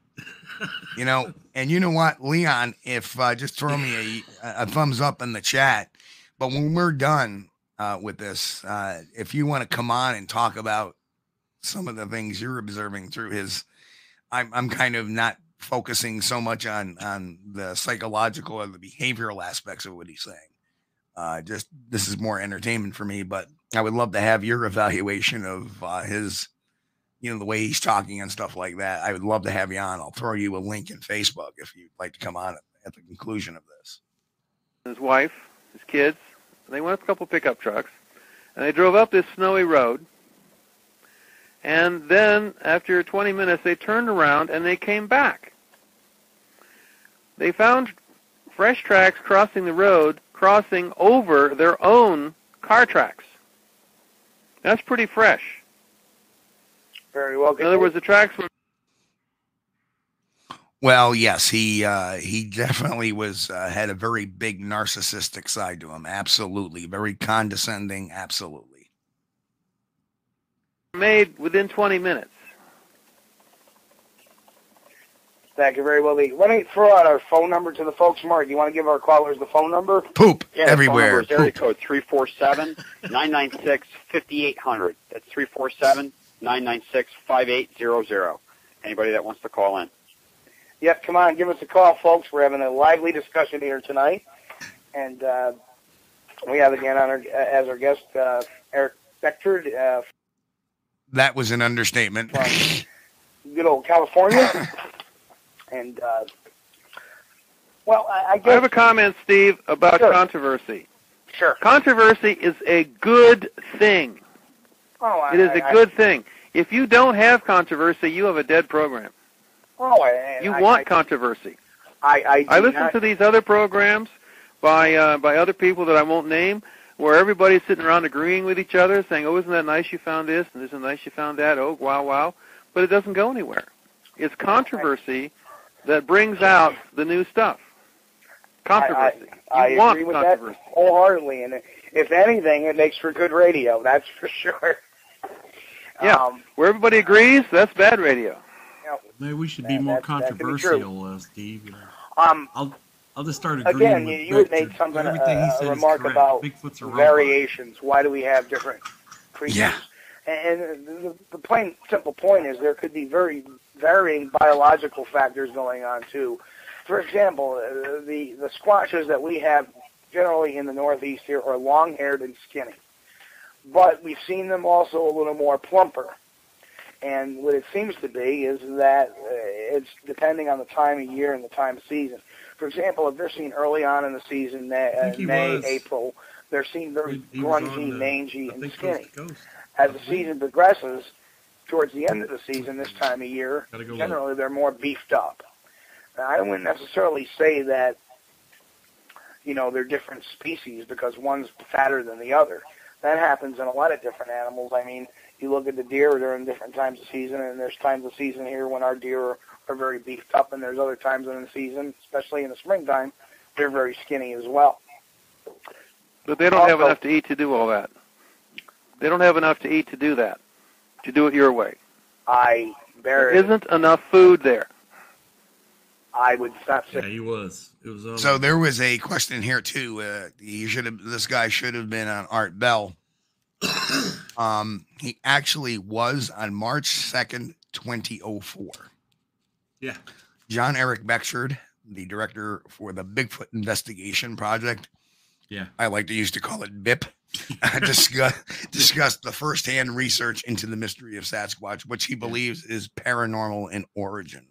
You know, and you know what, Leon, if just throw me a thumbs up in the chat. But when we're done with this, if you want to come on and talk about some of the things you're observing through his, I'm kind of not focusing so much on the psychological or the behavioral aspects of what he's saying. Just this is more entertainment for me, but I would love to have your evaluation of his, you know, the way he's talking and stuff like that. I would love to have you on. I'll throw you a link in Facebook if you'd like to come on at the conclusion of this. His wife, his kids, and they went up a couple pickup trucks, and they drove up this snowy road. And then after 20 minutes, they turned around and they came back. They found fresh tracks crossing the road, crossing over their own car tracks. That's pretty fresh. Very well. In other words, the tracks were. Well, yes, he definitely was had a very big narcissistic side to him. Absolutely, very condescending. Absolutely. Made within 20 minutes. That could very well be. Why don't you throw out our phone number to the folks, Mark? You want to give our callers the phone number? Poop, yeah, everywhere. Poop. Area code 347-996-5800. That's 347-996-5800. Anybody that wants to call in. Yep, come on, give us a call, folks. We're having a lively discussion here tonight, and we have again on our, as our guest Eric Beckjord. That was an understatement. From good old California, and well, I guess I have a comment, Steve, about controversy. Sure, controversy is a good thing. Oh, it is a good thing. If you don't have controversy, you have a dead program. Oh, you want controversy. I listen to these other programs by other people that I won't name, where everybody's sitting around agreeing with each other, saying, "Oh, isn't that nice? You found this, and isn't that nice? You found that. Oh, wow, wow!" But it doesn't go anywhere. It's controversy that brings out the new stuff. Controversy. I agree with that wholeheartedly, and if anything, it makes for good radio. That's for sure. Yeah, where everybody agrees, that's bad radio. Maybe we should be more controversial, Steve. I'll just start agreeing again. With you had made something a remark about variations. Why do we have different creatures? Yeah. And the plain simple point is there could be very varying biological factors going on too. For example, the squatches that we have generally in the Northeast here are long-haired and skinny, but we've seen them also a little more plumper. And what it seems to be is that it's depending on the time of year and the time of season. For example, if they're seen early on in the season, April, they're seen very grungy, mangy, and skinny. As the season progresses, towards the end of the season this time of year, generally they're more beefed up. Now, I wouldn't necessarily say that, you know, they're different species because one's fatter than the other. That happens in a lot of different animals. I mean, you look at the deer during different times of season, and there's times of season here when our deer are very beefed up, and there's other times in the season, especially in the springtime, they're very skinny as well. But they don't have enough to eat to do all that. They don't have enough to eat to do that, to do it your way. There isn't enough food there. I would stop saying. Yeah, he was. It was so there was a question here, too. This guy should have been on Art Bell. He actually was on March 2nd, 2004. Yeah, John Eric Beckjord, the director for the Bigfoot Investigation Project. Yeah, I like to used to call it BIP. discussed the firsthand research into the mystery of Sasquatch, which he believes is paranormal in origin.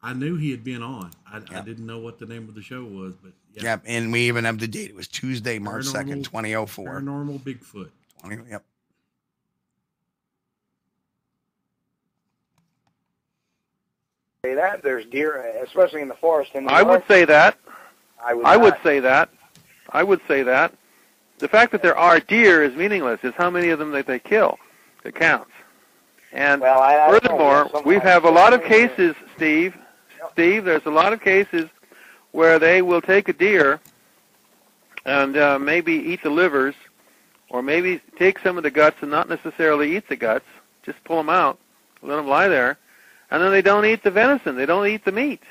I knew he had been on. I didn't know what the name of the show was, but yeah. Yep, and we even have the date. It was Tuesday, March 2nd, 2004. Paranormal Bigfoot. Yep. Say that there's deer, especially in the forest. I would say that. The fact that there are deer is meaningless. It's how many of them that they kill that counts. And well, furthermore, we have a lot of cases, Steve. Steve, there's a lot of cases where they will take a deer and maybe eat the livers. Or maybe take some of the guts and not necessarily eat the guts. Just pull them out, let them lie there, And then they don't eat the venison. They don't eat the meat.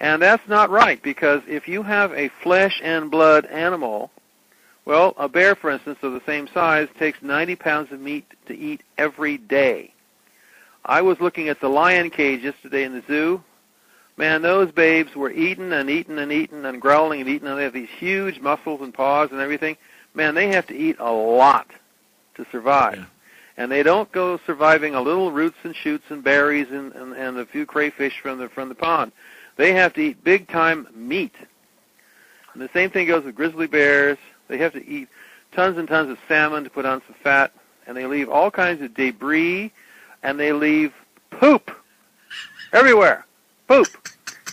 And that's not right, because if you have a flesh and blood animal, well, a bear, for instance, of the same size takes 90 pounds of meat to eat every day. I was looking at the lion cage yesterday in the zoo. Man, those babes were eating and eating and eating and growling and eating, and they have these huge muscles and paws and everything. Man, they have to eat a lot to survive. Yeah. And they don't go surviving on little roots and shoots and berries and a few crayfish from the pond. They have to eat big-time meat. And the same thing goes with grizzly bears. They have to eat tons and tons of salmon to put on some fat, and they leave all kinds of debris, and they leave poop everywhere. Poop.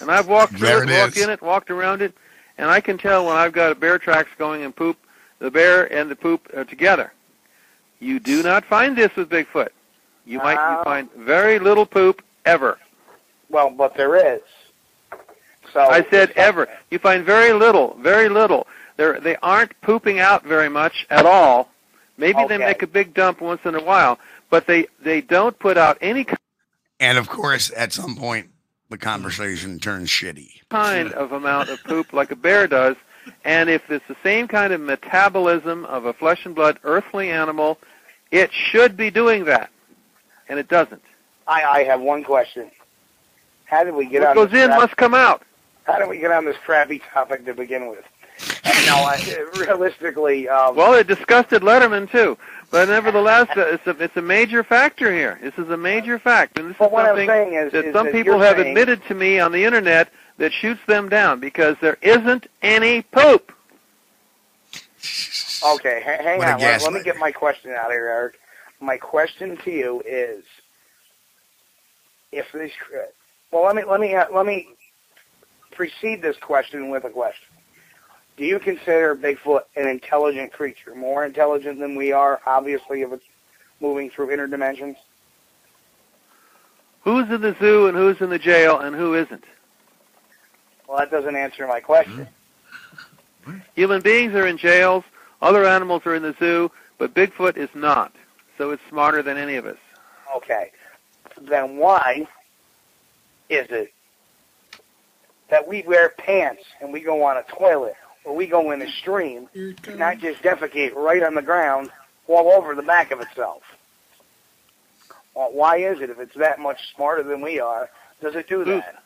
And I've walked through it, walked in it, walked around it, and I can tell when I've got bear tracks going and poop, the bear and the poop are together. You do not find this with Bigfoot. You find very little poop ever. Well, but there is. So I said ever. You find very little, very little. They aren't pooping out very much at all. Maybe okay. They make a big dump once in a while, but they don't put out any. And of course, at some point, the conversation turns shitty. Kind of amount of poop like a bear does, and if it's the same kind of metabolism of a flesh and blood earthly animal, it should be doing that, and it doesn't. I have one question. How did we get on? What goes in must come out. How did we get on this crappy topic to begin with? Realistically, well, it disgusted Letterman too, but nevertheless, it's a major factor here. This is a major fact, and this is something that some people have admitted to me on the internet that shoots them down because there isn't any poop. Okay, hang on. Let me get my question out of here, Eric. My question to you is, if this, well, let me precede this question with a question. Do you consider Bigfoot an intelligent creature, more intelligent than we are, obviously, if it's moving through inner dimensions? Who's in the zoo and who's in the jail and who isn't? Well, that doesn't answer my question. Human beings are in jails, other animals are in the zoo, but Bigfoot is not, so it's smarter than any of us. Okay. Then why is it that we wear pants and we go on a toilet? Well, we go in a stream, not just defecate right on the ground, all over the back of itself. Well, why is it, if it's that much smarter than we are, does it do that?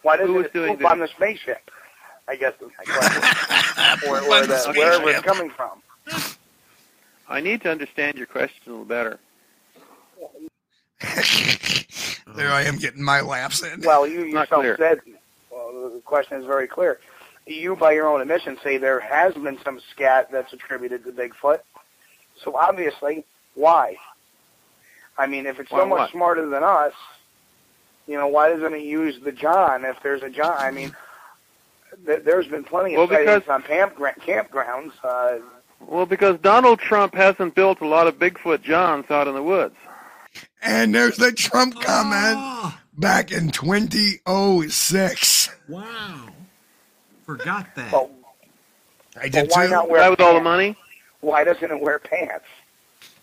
Why does it poop on the spaceship? I guess that's my question. or wherever it's coming from. I need to understand your question a little better. There I am getting my laughs in. Well, you yourself said, well, the question is very clear. You, by your own admission, say there has been some scat that's attributed to Bigfoot. So obviously, why? I mean, if it's so much smarter than us, you know, why doesn't it use the John if there's a John? I mean, there's been plenty of sightings on campgrounds. Well, because Donald Trump hasn't built a lot of Bigfoot Johns out in the woods. And there's the Trump comment back in 2006. Wow. Forgot that. Well, I did why too. Not wear with all the money? Why doesn't it wear pants?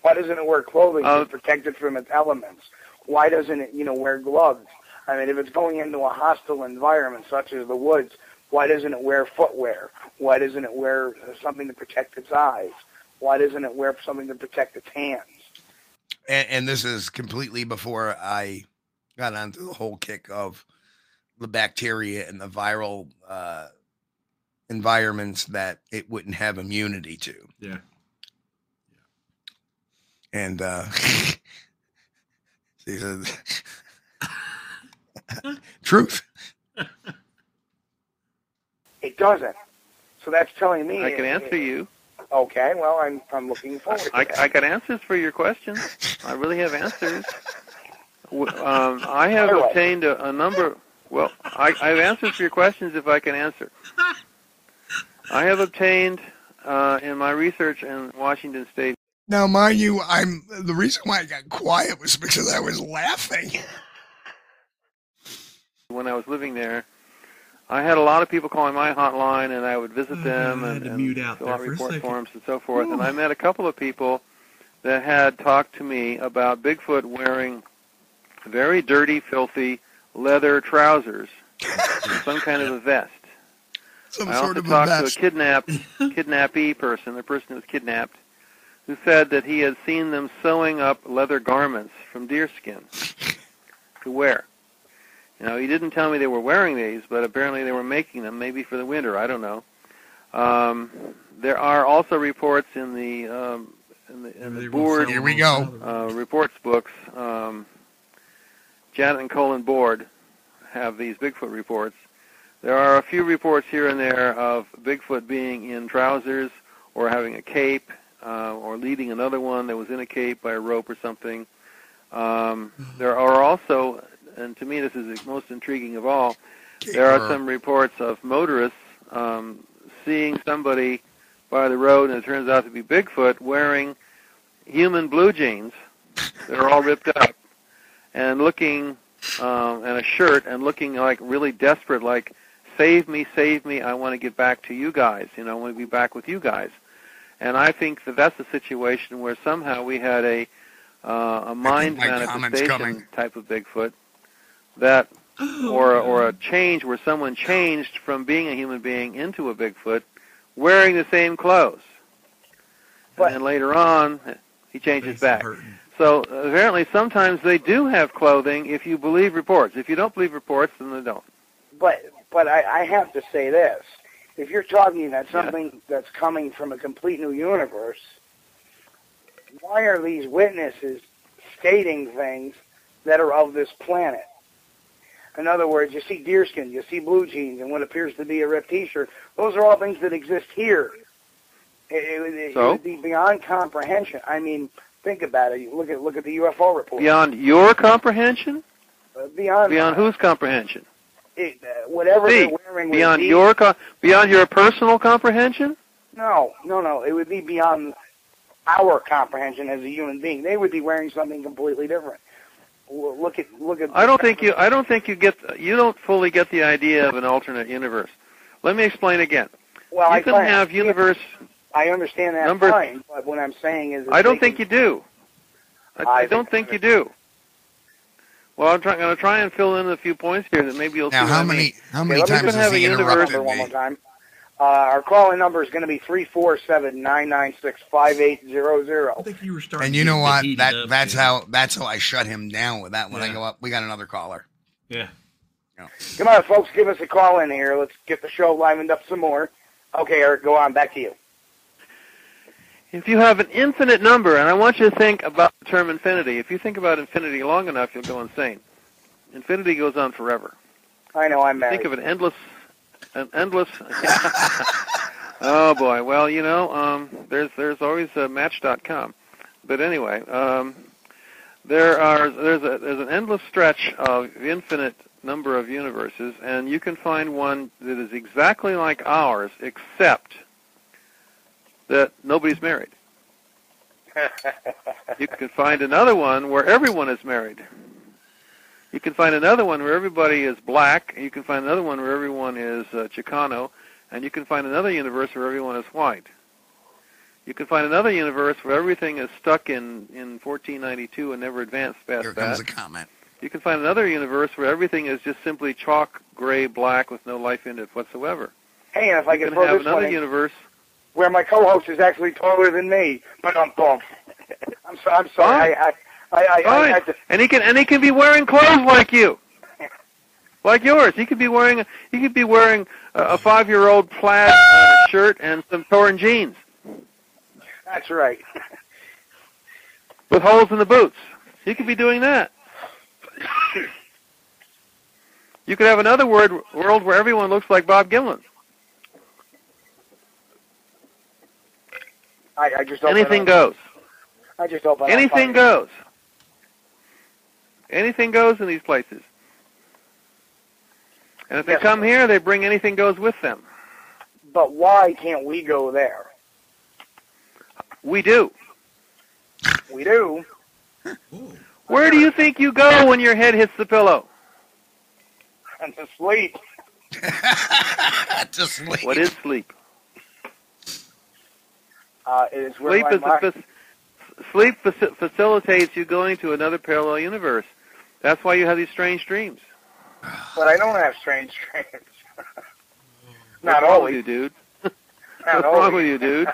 Why doesn't it wear clothing to protect it from its elements? Why doesn't it, wear gloves? I mean, if it's going into a hostile environment such as the woods, why doesn't it wear footwear? Why doesn't it wear something to protect its eyes? Why doesn't it wear something to protect its hands? And this is completely before I got onto the whole kick of the bacteria and the viral environments that it wouldn't have immunity to. Yeah. And she says, truth. It doesn't. So that's telling me. I can answer you. Okay. Well, I'm looking forward to that. I got answers for your questions. I really have answers. I have obtained a number. Well, I have answers for your questions if I can answer. I have obtained in my research in Washington State. Now, mind you, the reason why I got quiet was because I was laughing. When I was living there, I had a lot of people calling my hotline, and I would visit them and fill out report forms and so forth. Ooh. And I met a couple of people that had talked to me about Bigfoot wearing very dirty, filthy leather trousers, and some kind of a vest. I also talked to a kidnappee person, the person who was kidnapped, who said that he had seen them sewing up leather garments from deerskin to wear. You know, he didn't tell me they were wearing these, but apparently they were making them, maybe for the winter. I don't know. There are also reports in the board reports books. Janet and Colin Board have these Bigfoot reports. There are a few reports here and there of Bigfoot being in trousers or having a cape or leading another one that was in a cape by a rope or something. There are also, and to me this is the most intriguing of all, there are some reports of motorists seeing somebody by the road, and it turns out to be Bigfoot, wearing human blue jeans that are all ripped up and looking, and a shirt, and looking like really desperate, like, save me, I want to get back to you guys, you know, I want to be back with you guys. And I think that that's a situation where somehow we had a mind manifestation type of Bigfoot, that, or a change where someone changed from being a human being into a Bigfoot, wearing the same clothes. But, and then later on, he changes back. Hurting. So apparently sometimes they do have clothing if you believe reports. If you don't believe reports, then they don't. But I have to say this. If you're talking about something that's coming from a complete new universe, why are these witnesses stating things that are of this planet? In other words, you see deerskin, you see blue jeans, and what appears to be a ripped T-shirt. Those are all things that exist here. It would be beyond comprehension. I mean, think about it. You look at the UFO report. Beyond your comprehension? Beyond whose comprehension? Whatever they're wearing. Beyond your personal comprehension? No. It would be beyond our comprehension as a human being. They would be wearing something completely different. Look at. You don't fully get the idea of an alternate universe. Let me explain again. Well, you can have universe. I understand that. But what I'm saying is, I don't think you do. I don't think you do. Well, I'm going to try and fill in a few points here that maybe you'll see. Now, how many times has he interrupted me? One more time. Our call-in number is going to be 347-996-5800. I think you were starting. And you know what? That's how I shut him down with that when I go up. We got another caller. Yeah. Come on, folks. Give us a call in here. Let's get the show livened up some more. Okay, Eric, go on. Back to you. If you have an infinite number, and I want you to think about the term infinity. If you think about infinity long enough, you'll go insane. Infinity goes on forever. I know. I'm married. Think of an endless. Oh boy. Well, you know, there's always Match.com, but anyway, there's an endless stretch of infinite number of universes, and you can find one that is exactly like ours, except that nobody's married. You can find another one where everyone is married. You can find another one where everybody is black. You can find another one where everyone is Chicano. And you can find another universe where everyone is white. You can find another universe where everything is stuck in 1492 and never advanced past that. Here comes a comment. You can find another universe where everything is just simply chalk, gray, black with no life in it whatsoever. Hey, and if I can have another universe where my co-host is actually taller than me, but I'm bald. I'm sorry. Huh? And he can be wearing clothes like you, like yours. He could be wearing a 5-year-old plaid shirt and some torn jeans. That's right. With holes in the boots, he could be doing that. You could have another world where everyone looks like Bob Gimlin. I just anything goes. I just hope anything goes. Anything goes in these places. And if they come here, they bring anything goes with them. But why can't we go there? We do. We do? Where do you think you go when your head hits the pillow? I'm to sleep. To sleep. What is sleep? It is where sleep facilitates you going to another parallel universe. That's why you have these strange dreams. But I don't have strange dreams. Not always. You, dude. What's wrong with you, dude?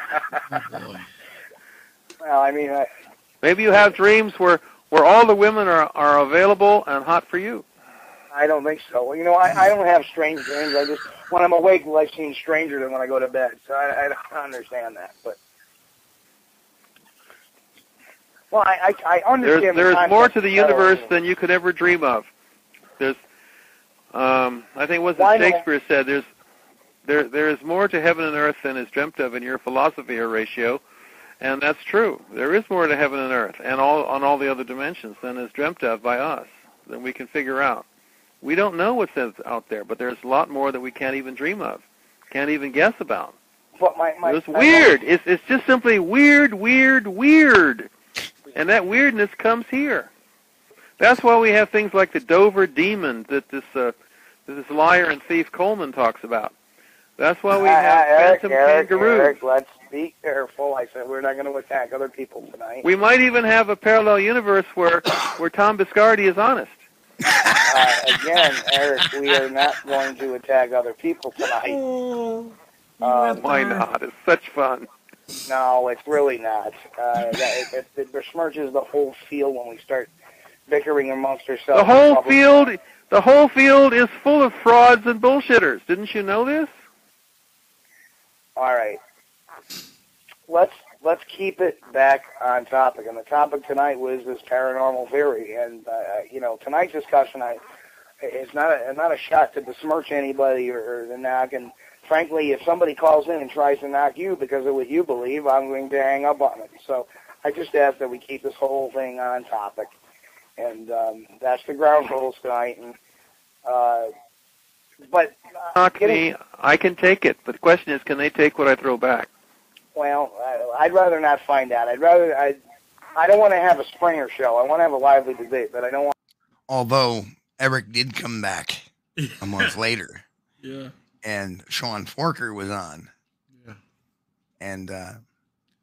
Well, I mean, maybe you have dreams where all the women are available and hot for you. I don't think so. You know, I don't have strange dreams. I just, when I'm awake, life seems stranger than when I go to bed. So I don't understand that. But well, I understand. There's more to the universe than you could ever dream of. There's, I think, wasn't Shakespeare said there is more to heaven and earth than is dreamt of in your philosophy, Horatio. And that's true. There is more to heaven and earth and on all the other dimensions than is dreamt of by us, than we can figure out. We don't know what's out there, but there's a lot more that we can't even dream of, can't even guess about. But it's weird. It's just simply weird. And that weirdness comes here. That's why we have things like the Dover Demon that this liar and thief Coleman talks about. That's why we have phantom kangaroos. Eric, let's be careful. I said we're not going to attack other people tonight. We might even have a parallel universe where Tom Biscardi is honest. Again, Eric, we are not going to attack other people tonight. Why not? It's such fun. No, it's really not. It besmirches the whole field when we start bickering amongst ourselves. The whole field is full of frauds and bullshitters. Didn't you know this? All right. Let's keep it back on topic. And the topic tonight was this paranormal theory. And, you know, tonight's discussion is not a shot to besmirch anybody or to knock. And, frankly, if somebody calls in and tries to knock you because of what you believe, I'm going to hang up on it. So I just ask that we keep this whole thing on topic. And that's the ground rules tonight. And, knock me, I can take it. But the question is, can they take what I throw back? Well, I'd rather not find out. I don't want to have a Springer show. I want to have a lively debate, but I don't want. Although Eric did come back a month later. Yeah. And Sean Forker was on. Yeah. And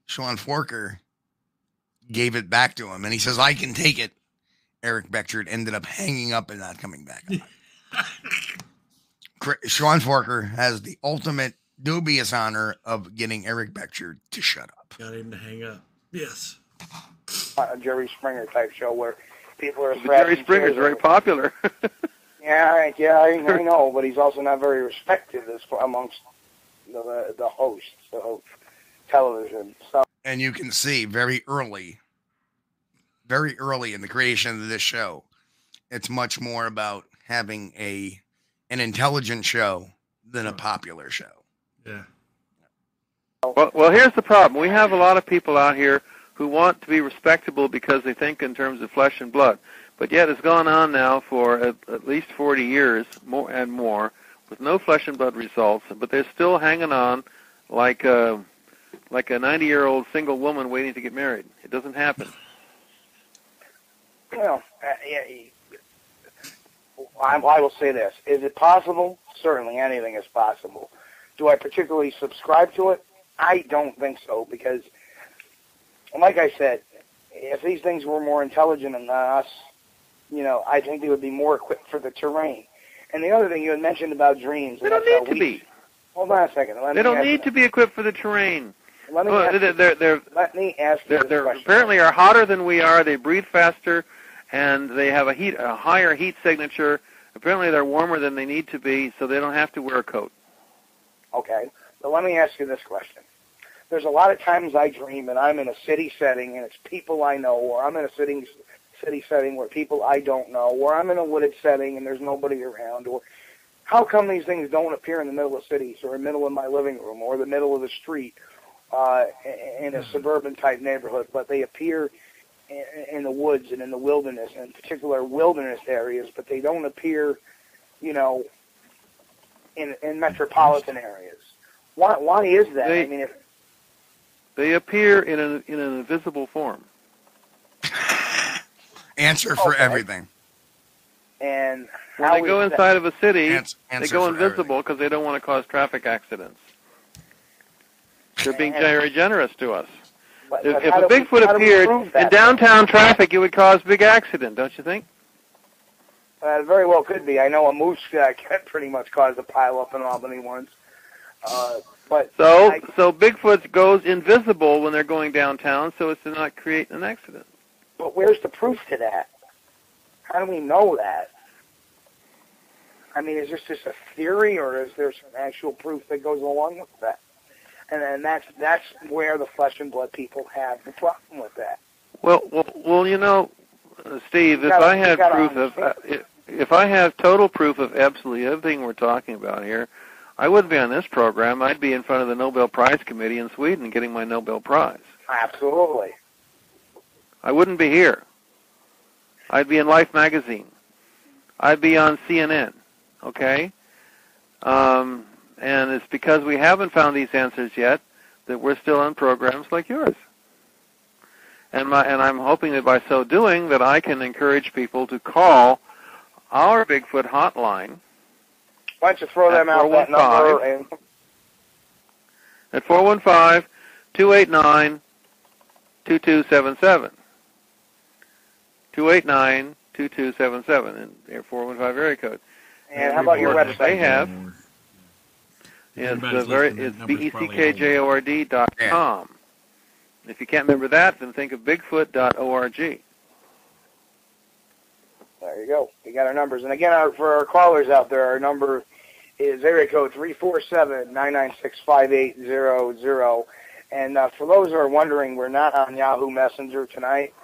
Sean Forker gave it back to him, and he says, "I can take it." Eric Beckjord ended up hanging up and not coming back. Sean Forker has the ultimate dubious honor of getting Eric Beckjord to shut up. Got him to hang up. Yes. A Jerry Springer type show where people are... Jerry Springer's very popular. yeah, I know, but he's also not very respected amongst the hosts of television. So. And you can see very early in the creation of this show, it's much more about having an intelligent show than a popular show. Yeah. Well, here's the problem. We have a lot of people out here who want to be respectable because they think in terms of flesh and blood. But yet it's gone on now for at least 40 years, more and more, with no flesh and blood results. But they're still hanging on like a 90-year-old single woman waiting to get married. It doesn't happen. Well, I will say this. Is it possible? Certainly anything is possible. Do I particularly subscribe to it? I don't think so, because, like I said, if these things were more intelligent than us, you know, I think they would be more equipped for the terrain. And the other thing you had mentioned about dreams. They don't need to be. Hold on a second. They don't need to be equipped for the terrain. Let me ask you this question. Apparently are hotter than we are. They breathe faster, and they have a higher heat signature. Apparently they're warmer than they need to be, so they don't have to wear a coat. Okay, but let me ask you this question. There's a lot of times I dream, and I'm in a city setting, and it's people I know, or I'm in a city setting where people I don't know, or I'm in a wooded setting, and there's nobody around, or how come these things don't appear in the middle of cities, or in the middle of my living room, or the middle of the street, in a suburban-type neighborhood, but they appear in the woods and in the wilderness, in particular wilderness areas, but they don't appear, you know, in metropolitan areas. Why is that? I mean, they appear in an invisible form. Answer for everything. And when they go inside of a city, they go invisible because they don't want to cause traffic accidents. They're being very generous to us. If a Bigfoot appeared in downtown traffic, it would cause big accident, don't you think? Very well could be. I know a moose pretty much caused a pileup in Albany once. So Bigfoot goes invisible when they're going downtown so as to not create an accident. But where's the proof to that? How do we know that? I mean, is this just a theory, or is there some actual proof that goes along with that? And then that's where the flesh and blood people have the problem with that. Well, you know, Steve, if I have total proof of absolutely everything we're talking about here, I wouldn't be on this program. I'd be in front of the Nobel Prize Committee in Sweden getting my Nobel Prize. Absolutely. I wouldn't be here. I'd be in Life magazine. I'd be on CNN. Okay? And it's because we haven't found these answers yet that we're still on programs like yours. And I'm hoping that by so doing that I can encourage people to call our Bigfoot hotline. Why don't you throw them out that number? And at 415-289-2277. 289-2277 and 415 area code. And how about your website? They have. It's beckjord.com. If you can't remember that, then think of bigfoot.org. There you go. We got our numbers. And again, for our callers out there, our number is area code 347-996-5800. And for those who are wondering, we're not on Yahoo Messenger tonight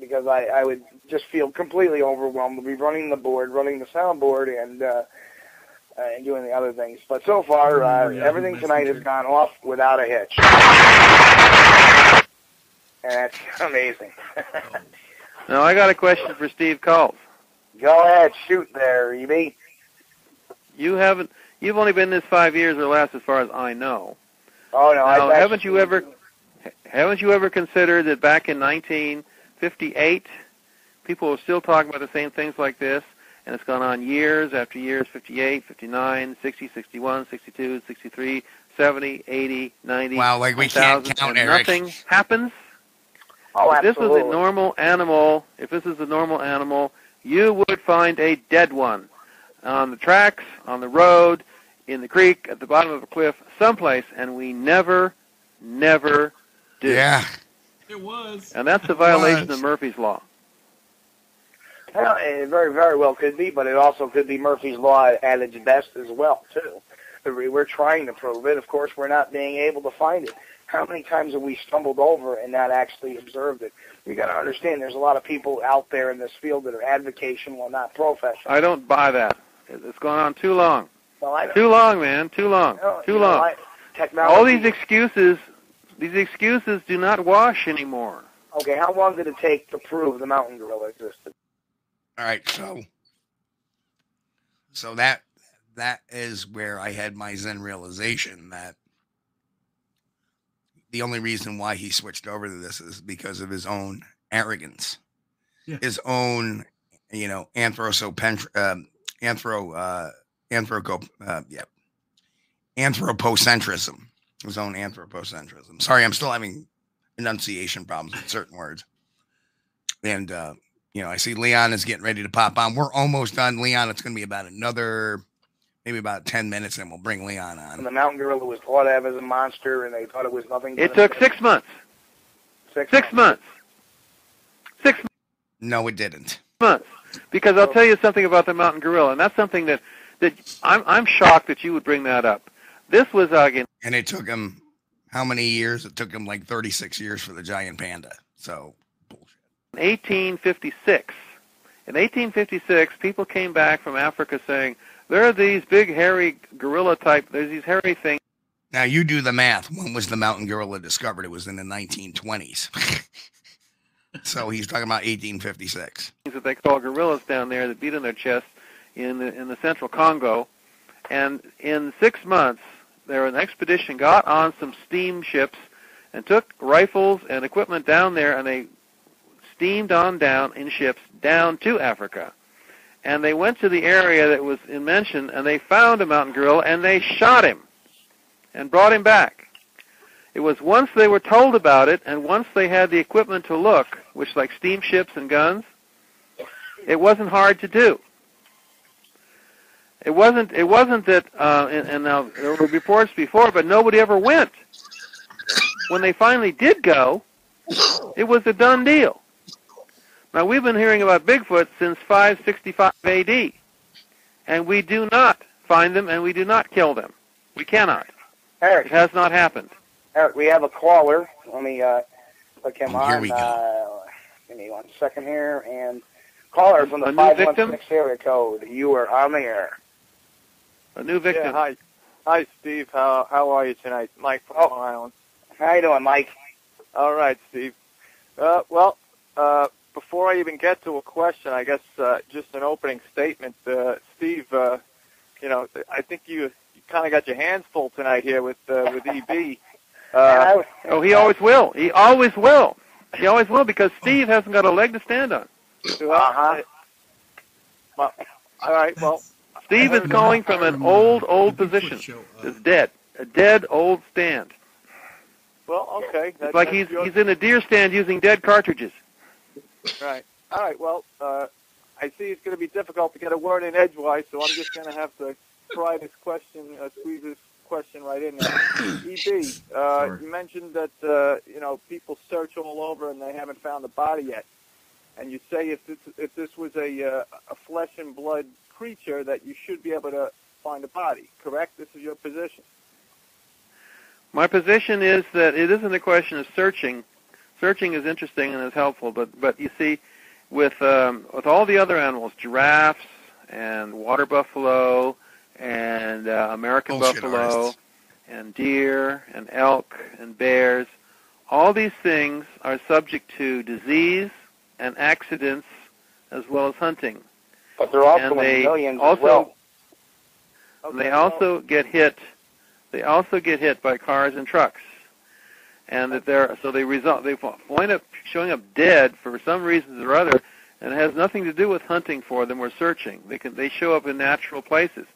because I would just feel completely overwhelmed to be running the board, running the soundboard, and doing the other things. But so far, everything tonight has gone off without a hitch. And that's amazing. Now, I got a question for Steve Kulls. Go ahead, shoot there, EB. You've only been this 5 years or less, as far as I know. Oh no! Now, haven't you ever considered that back in 1958, people were still talking about the same things like this? And it's gone on years after years, 58, 59, 60, 61, 62, 63, 70, 80, 90, wow, like we can't count, Eric. Nothing happens. Oh, if absolutely. This was a normal animal, you would find a dead one on the tracks, on the road, in the creek, at the bottom of a cliff, someplace, and we never do. Yeah. It was. And that's a violation of Murphy's Law. Well, it very, very well could be, but it also could be Murphy's Law at its best as well, too. We're trying to prove it. Of course, we're not being able to find it. How many times have we stumbled over and not actually observed it? You got to understand there's a lot of people out there in this field that are advocational and not professional. I don't buy that. It's gone on too long. Well, too long, man. Too long. Too long. Technology. All these excuses do not wash anymore. Okay, how long did it take to prove the mountain gorilla existed? All right, so that is where I had my Zen realization that the only reason why he switched over to this is because of his own arrogance, his own, you know, anthropocentrism, his own anthropocentrism. Sorry, I'm still having enunciation problems with certain words, and. You know, I see Leon is getting ready to pop on. We're almost done, Leon. It's going to be about maybe about 10 minutes, and we'll bring Leon on. And the mountain gorilla was thought of as a monster, and they thought it was nothing. It took 6 months. 6 months. 6 months. No, it didn't. 6 months. Because I'll tell you something about the mountain gorilla, and that's something that I'm shocked that you would bring that up. This was again. And it took him how many years? It took him like 36 years for the giant panda. So. 1856. In 1856, people came back from Africa saying, there are these big hairy gorilla type, there's these hairy things. Now you do the math. When was the mountain gorilla discovered? It was in the 1920s. So he's talking about 1856. Things that they call gorillas down there that beat on their chest in the central Congo. And in 6 months, an expedition got on some steamships and took rifles and equipment down there, and they steamed on down in ships down to Africa. And they went to the area that was in mention, and they found a mountain gorilla, and they shot him and brought him back. It was once they were told about it, and once they had the equipment to look, which like steamships and guns, It wasn't hard to do. It wasn't that, and now there were reports before, but nobody ever went. When they finally did go, it was a done deal. Now, we've been hearing about Bigfoot since 565 A.D., and we do not find them, and we do not kill them. We cannot. Eric. It has not happened. Eric, we have a caller. Let me click him on. Here we go. Give me one second here. And caller from the 516 area code. You are on the air. A new victim. Yeah, hi. Hi, Steve. How are you tonight? Mike from Long Island. How you doing, Mike? All right, Steve. Before I even get to a question, I guess just an opening statement. Steve, I think you kind of got your hands full tonight here with EB. He always will. He always will. He always will, because Steve hasn't got a leg to stand on. Well, all right, well. Steve is calling from an old position. It's dead. A dead old stand. Well, okay. It's like he's in a deer stand using dead cartridges. Right. All right. Well, I see it's going to be difficult to get a word in edgewise, so I'm just going to have to try this question, squeeze this question right in there. EB, you mentioned that people search all over and they haven't found the body yet, and you say if this was a flesh and blood creature that you should be able to find a body. Correct? This is your position. My position is that it isn't a question of searching. Searching is interesting and is helpful, but you see, with all the other animals, giraffes and water buffalo and American buffalo and deer and elk and bears, all these things are subject to disease and accidents as well as hunting. But they're also in millions as well. They also get hit by cars and trucks, and that they wind up showing up dead for some reasons or other, and it has nothing to do with hunting for them or searching. They show up in natural places.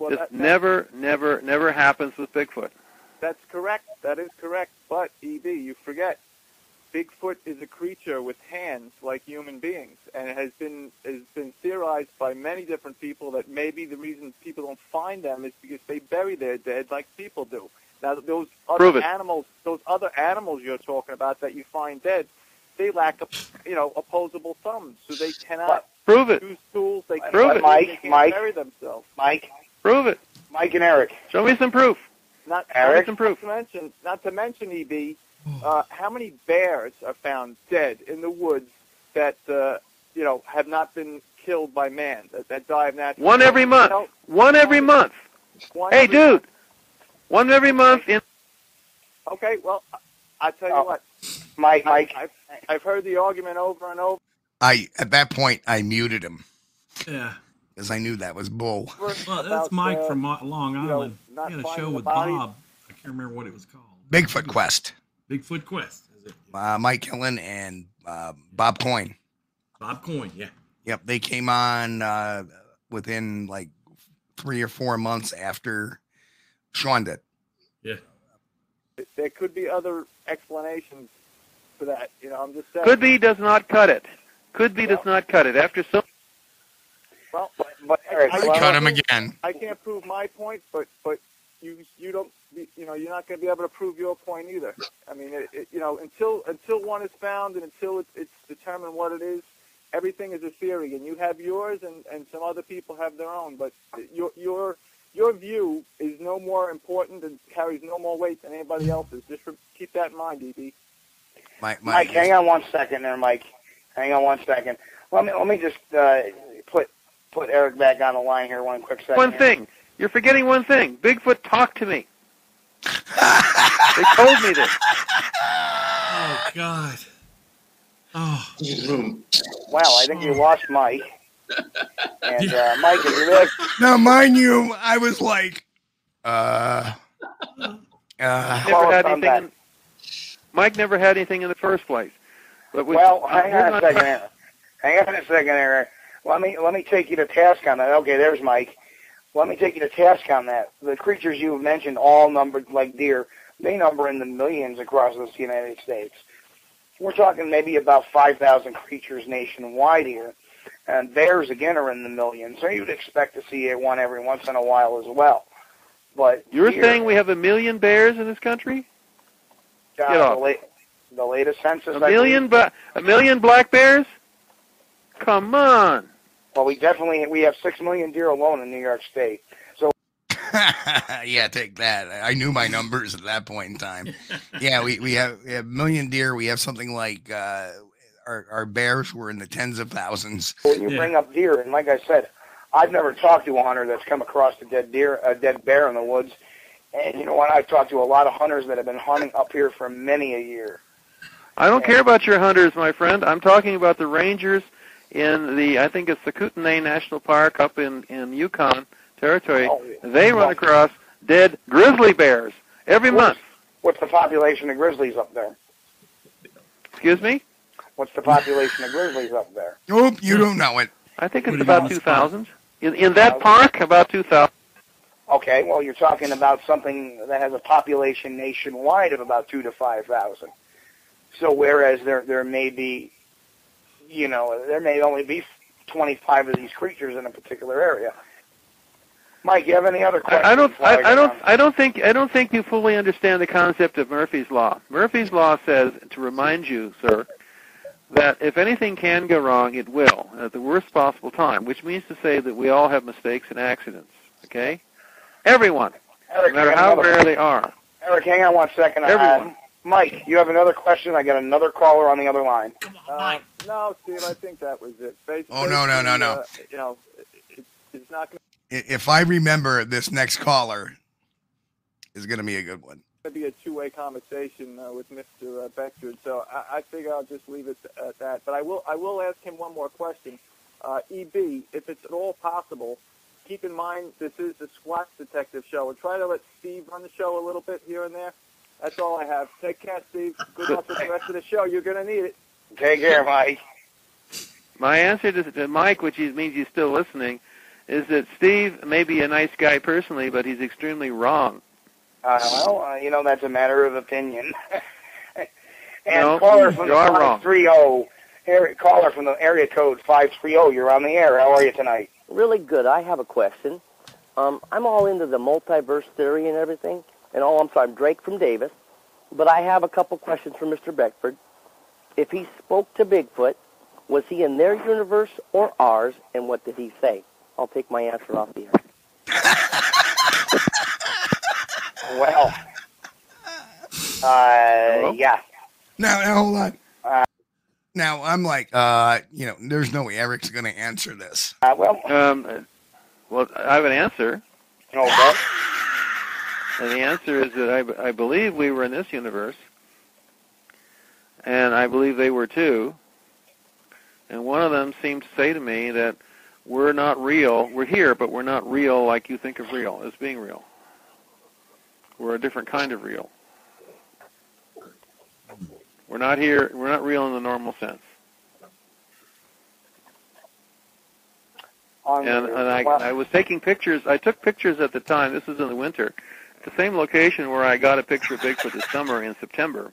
Well, this never happens with Bigfoot. That's correct. That is correct. But EB, you forget, Bigfoot is a creature with hands like human beings, and it has been theorized by many different people that maybe the reason people don't find them is because they bury their dead like people do. Now, those other animals you're talking about that you find dead, they lack opposable thumbs, so they cannot use tools. They can't bury themselves. Mike, prove it. Mike and Eric, show me some proof. Not to mention, EB. How many bears are found dead in the woods that have not been killed by man? That die of natural. One every month. One every month. Hey, dude. One every month. Okay. Well, I tell you what, Mike. I've heard the argument over and over. At that point I muted him. Yeah. Because I knew that was bull. Well, that's Mike from Long Island. He had a show with Bob. I can't remember what it was called. Bigfoot Quest. Bigfoot Quest. Is it? Mike Hillen and Bob Coyne. Bob Coyne, yeah. Yep, they came on within like 3 or 4 months after Sean did. Yeah. There could be other explanations for that. I'm just saying. Could be does not cut it. Could be does not cut it. After so. Well, but Eric, I cut him again. I can't prove my point, but you don't. You're not going to be able to prove your point either. I mean, until one is found and until it's determined what it is, everything is a theory. And you have yours, and some other people have their own. But your view is no more important and carries no more weight than anybody else's. Just keep that in mind, DB. Mike, hang on one second there, Mike. Hang on one second. Let me just put Eric back on the line here. One quick second. One thing. You're forgetting one thing. Bigfoot talked to me. They told me this. Oh, God. Oh. Wow, I think you lost Mike. And Mike, if you're there. Now, mind you, I was like, Mike never had anything in the first place. But hang on a second, Eric. Let me take you to task on that. Okay, there's Mike. Let me take you to task on that. The creatures you have mentioned, all numbered like deer, they number in the millions across the United States. We're talking maybe about 5,000 creatures nationwide here. and theirs again are in the millions. So you'd expect to see one every once in a while as well. But you're saying we have a million bears in this country? The latest census. A million black bears? Come on. Well, we have 6 million deer alone in New York State. So yeah, take that. I knew my numbers at that point in time. Yeah, we have a million deer. We have something like our bears were in the tens of thousands. When you bring up deer, and like I said, I've never talked to a hunter that's come across a dead bear in the woods. And you know what? I've talked to a lot of hunters that have been hunting up here for many a year. I don't care about your hunters, my friend. I'm talking about the rangers in the, I think it's the Kootenai National Park up in Yukon territory. Oh, they run across dead grizzly bears every month. What's the population of grizzlies up there? Excuse me? What's the population of grizzlies up there? Nope, you don't know it. I think it's about 2,000. In that park, about 2,000. Okay, well, you're talking about something that has a population nationwide of about 2,000 to 5,000. So whereas there may be, you know, there may only be 25 of these creatures in a particular area. Mike, you have any other questions? I don't think you fully understand the concept of Murphy's Law. Murphy's Law says, to remind you, sir, that if anything can go wrong, it will, at the worst possible time, which means to say that we all have mistakes and accidents, okay? Everyone, Eric, no matter how rare they are. Eric, hang on one second. Everyone. Mike, you have another question? I got another caller on the other line. No, Steve, I think that was it. Basically, oh, no. You know, it's not going to... If I remember, this next caller is going to be a good one. It'll be a two-way conversation with Mr. Beckjord, so I figure I'll just leave it at that. But I will ask him one more question. EB, if it's at all possible, keep in mind this is the Squatch Detective Show. We'll try to let Steve run the show a little bit here and there. That's all I have. Take care, Steve. Good luck with the rest of the show. You're going to need it. Take care, Mike. My answer to Mike, which means he's still listening, is that Steve may be a nice guy personally, but he's extremely wrong. You know, that's a matter of opinion. Caller from the 530, caller from the area code 530, you're on the air. How are you tonight? Really good. I have a question. I'm all into the multiverse theory and everything. And I'm Drake from Davis. But I have a couple questions for Mr. Beckjord. If he spoke to Bigfoot, was he in their universe or ours, and what did he say? I'll take my answer off the air. Well, yeah. Now, hold on. Now, I'm like, you know, there's no way Eric's going to answer this. Well, I have an answer. Okay. And the answer is that I believe we were in this universe, and I believe they were too. And one of them seemed to say to me that we're not real. We're here, but we're not real like you think of real, as being real. We're a different kind of real. We're not here. We're not real in the normal sense. And I was taking pictures. I took pictures at the time. This was in the winter. The same location where I got a picture of Bigfoot this summer in September,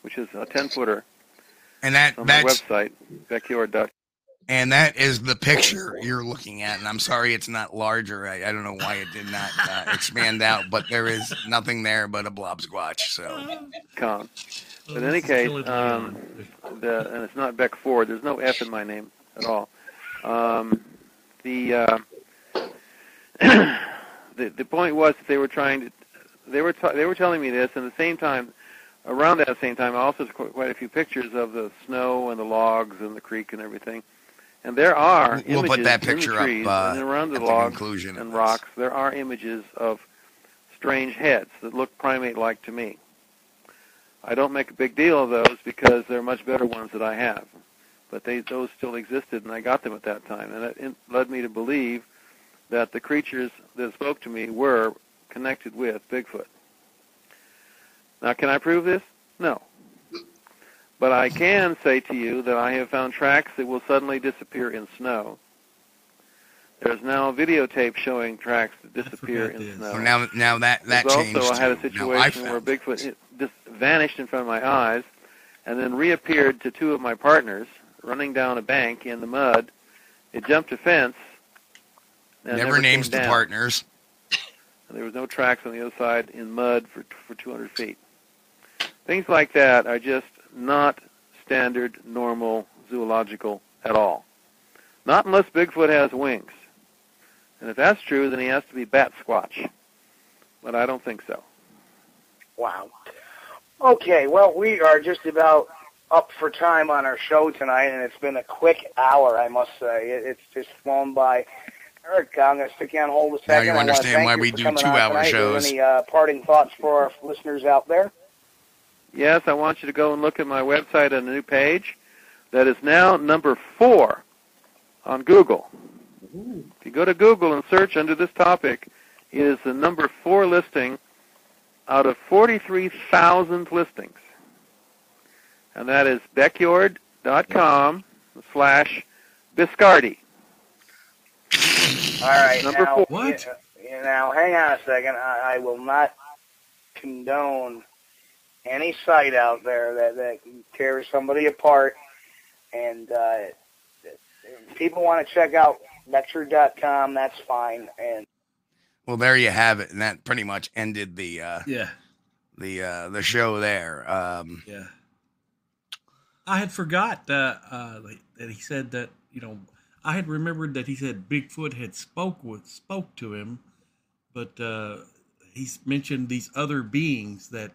which is a 10-footer. And that's my website, Beckjord.com. And that is the picture you're looking at. And I'm sorry it's not larger. I don't know why it did not expand out, but there is nothing there but a blob squatch. So, but in any case, and it's not Beckjord. There's no F in my name at all. The point was that they were telling me this, and at the same time, around that same time, I also took quite a few pictures of the snow and the logs and the creek and everything. And there are images put that picture in the trees up, and around the logs and rocks. There are images of strange heads that look primate-like to me. I don't make a big deal of those because they're much better ones that I have. But those still existed, and I got them at that time. And it led me to believe that the creatures that spoke to me were connected with Bigfoot. Now, can I prove this? No. But I can say to you that I have found tracks that will suddenly disappear in snow. There's now videotape showing tracks that disappear in snow. Now that changed. Also, I had a situation where Bigfoot just vanished in front of my eyes and then reappeared to two of my partners running down a bank in the mud It jumped a fence. Never names the partners. And there was no tracks on the other side in mud for 200 feet. Things like that are just not standard, normal, zoological at all. Not unless Bigfoot has wings. And if that's true, then he has to be bat squatch. But I don't think so. Wow. Okay, well, we are just about up for time on our show tonight, and it's been a quick hour, I must say. It's just flown by. Eric, I'm going to stick you on hold a second. Now you understand why we do two-hour shows. Any parting thoughts for our listeners out there? Yes, I want you to go and look at my website on a new page that is now number 4 on Google. Ooh. If you go to Google and search under this topic, it is the number 4 listing out of 43,000 listings. And that is Beckjord.com/Biscardi. All right. Number now, 4. What? Now, hang on a second. I will not condone any site out there that tears somebody apart. And if people want to check out Beckjord.com, that's fine. And well, there you have it, and that pretty much ended the show there. Yeah, I had forgot that he said that. You know, I had remembered that he said Bigfoot had spoke to him, but he's mentioned these other beings that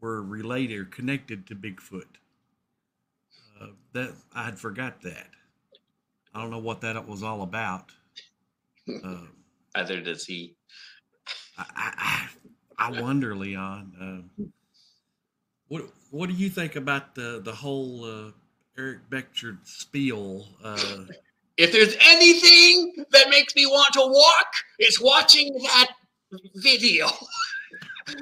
were related or connected to Bigfoot. That I had forgot that. I don't know what that was all about. Either does he. I wonder, Leon. What do you think about the whole Eric Beckjord spiel? If there's anything that makes me want to walk, it's watching that video.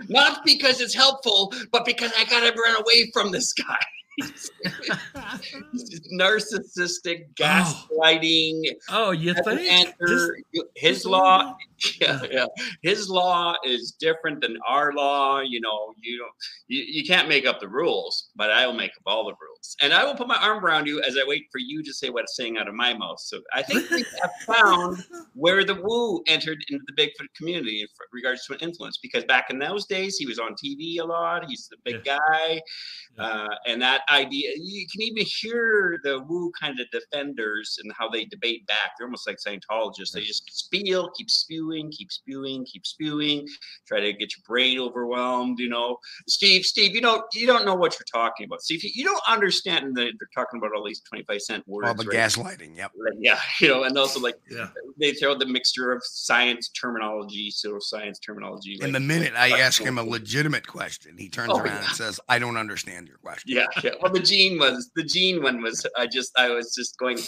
Not because it's helpful, but because I gotta run away from this guy. Narcissistic gaslighting. Oh, you think his law? Yeah. His law is different than our law. You know, you can't make up the rules, but I will make up all the rules, and I will put my arm around you as I wait for you to say what's saying out of my mouth. So I think we have found where the woo entered into the Bigfoot community in regards to an influence, because back in those days he was on TV a lot. He's the big guy, and that idea, you can even hear the woo kind of defenders and how they debate back. They're almost like Scientologists. They just keep spewing, try to get your brain overwhelmed. You know, Steve, you don't know what you're talking about. Steve, you don't understand that they're talking about all these 25-cent words. All the gaslighting, yep. Yeah, you know, and also they throw the mixture of science terminology, pseudoscience terminology. In the minute I ask him a legitimate question, he turns around and says, "I don't understand your question." Yeah. Well, the gene one was. I was just going.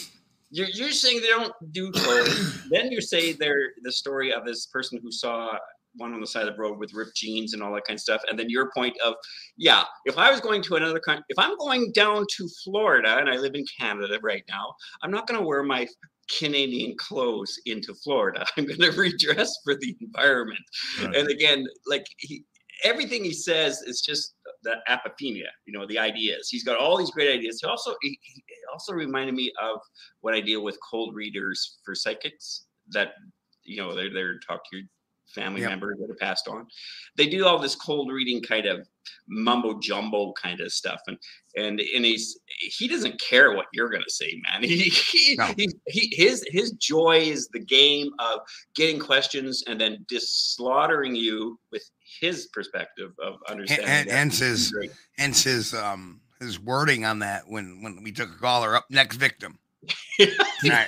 You're saying they don't do clothes. Then you say they're the story of this person who saw one on the side of the road with ripped jeans and all that kind of stuff. And then your point of, if I was going to another country, if I'm going down to Florida, and I live in Canada right now, I'm not going to wear my Canadian clothes into Florida. I'm going to redress for the environment. Right. And again, everything he says is just the apophenia, the ideas. He's got all these great ideas. He also reminded me of what I deal with cold readers for psychics that, they're there to talk to your family members that have passed on. They do all this cold reading kind of mumbo jumbo kind of stuff. And he doesn't care what you're going to say, man. His joy is the game of getting questions and then slaughtering you with his perspective of understanding. And his wording on that when we took a caller up, next victim. All right.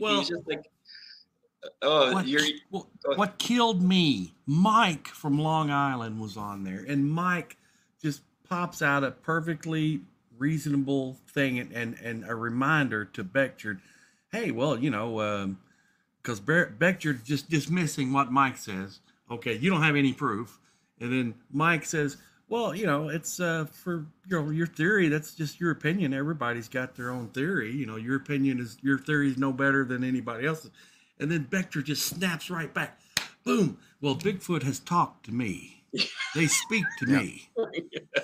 Well, he's just like, what killed me, Mike from Long Island was on there, and Mike just pops out a perfectly reasonable thing and a reminder to Beckjord, hey, well, because Beckjord just dismissing what Mike says, okay, you don't have any proof, and then Mike says, well, it's for your theory, that's just your opinion, everybody's got their own theory, your opinion is, your theory is no better than anybody else's. And then Beckjord just snaps right back. Boom. Well, Bigfoot has talked to me. They speak to me.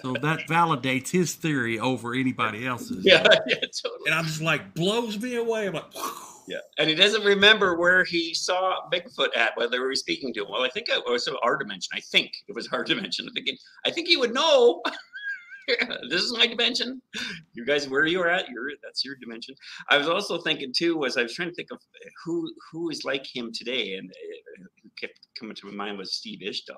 So that validates his theory over anybody else's. Totally. And I'm just like, blows me away. I'm like, and he doesn't remember where he saw Bigfoot at, whether he was speaking to him. Well, I think it was our dimension. I think it was our dimension at the beginning. I think he would know. This is my dimension. You guys, where you're at, that's your dimension. I was also thinking too, I was trying to think of who is like him today, and who kept coming to my mind was Steve Ishtal.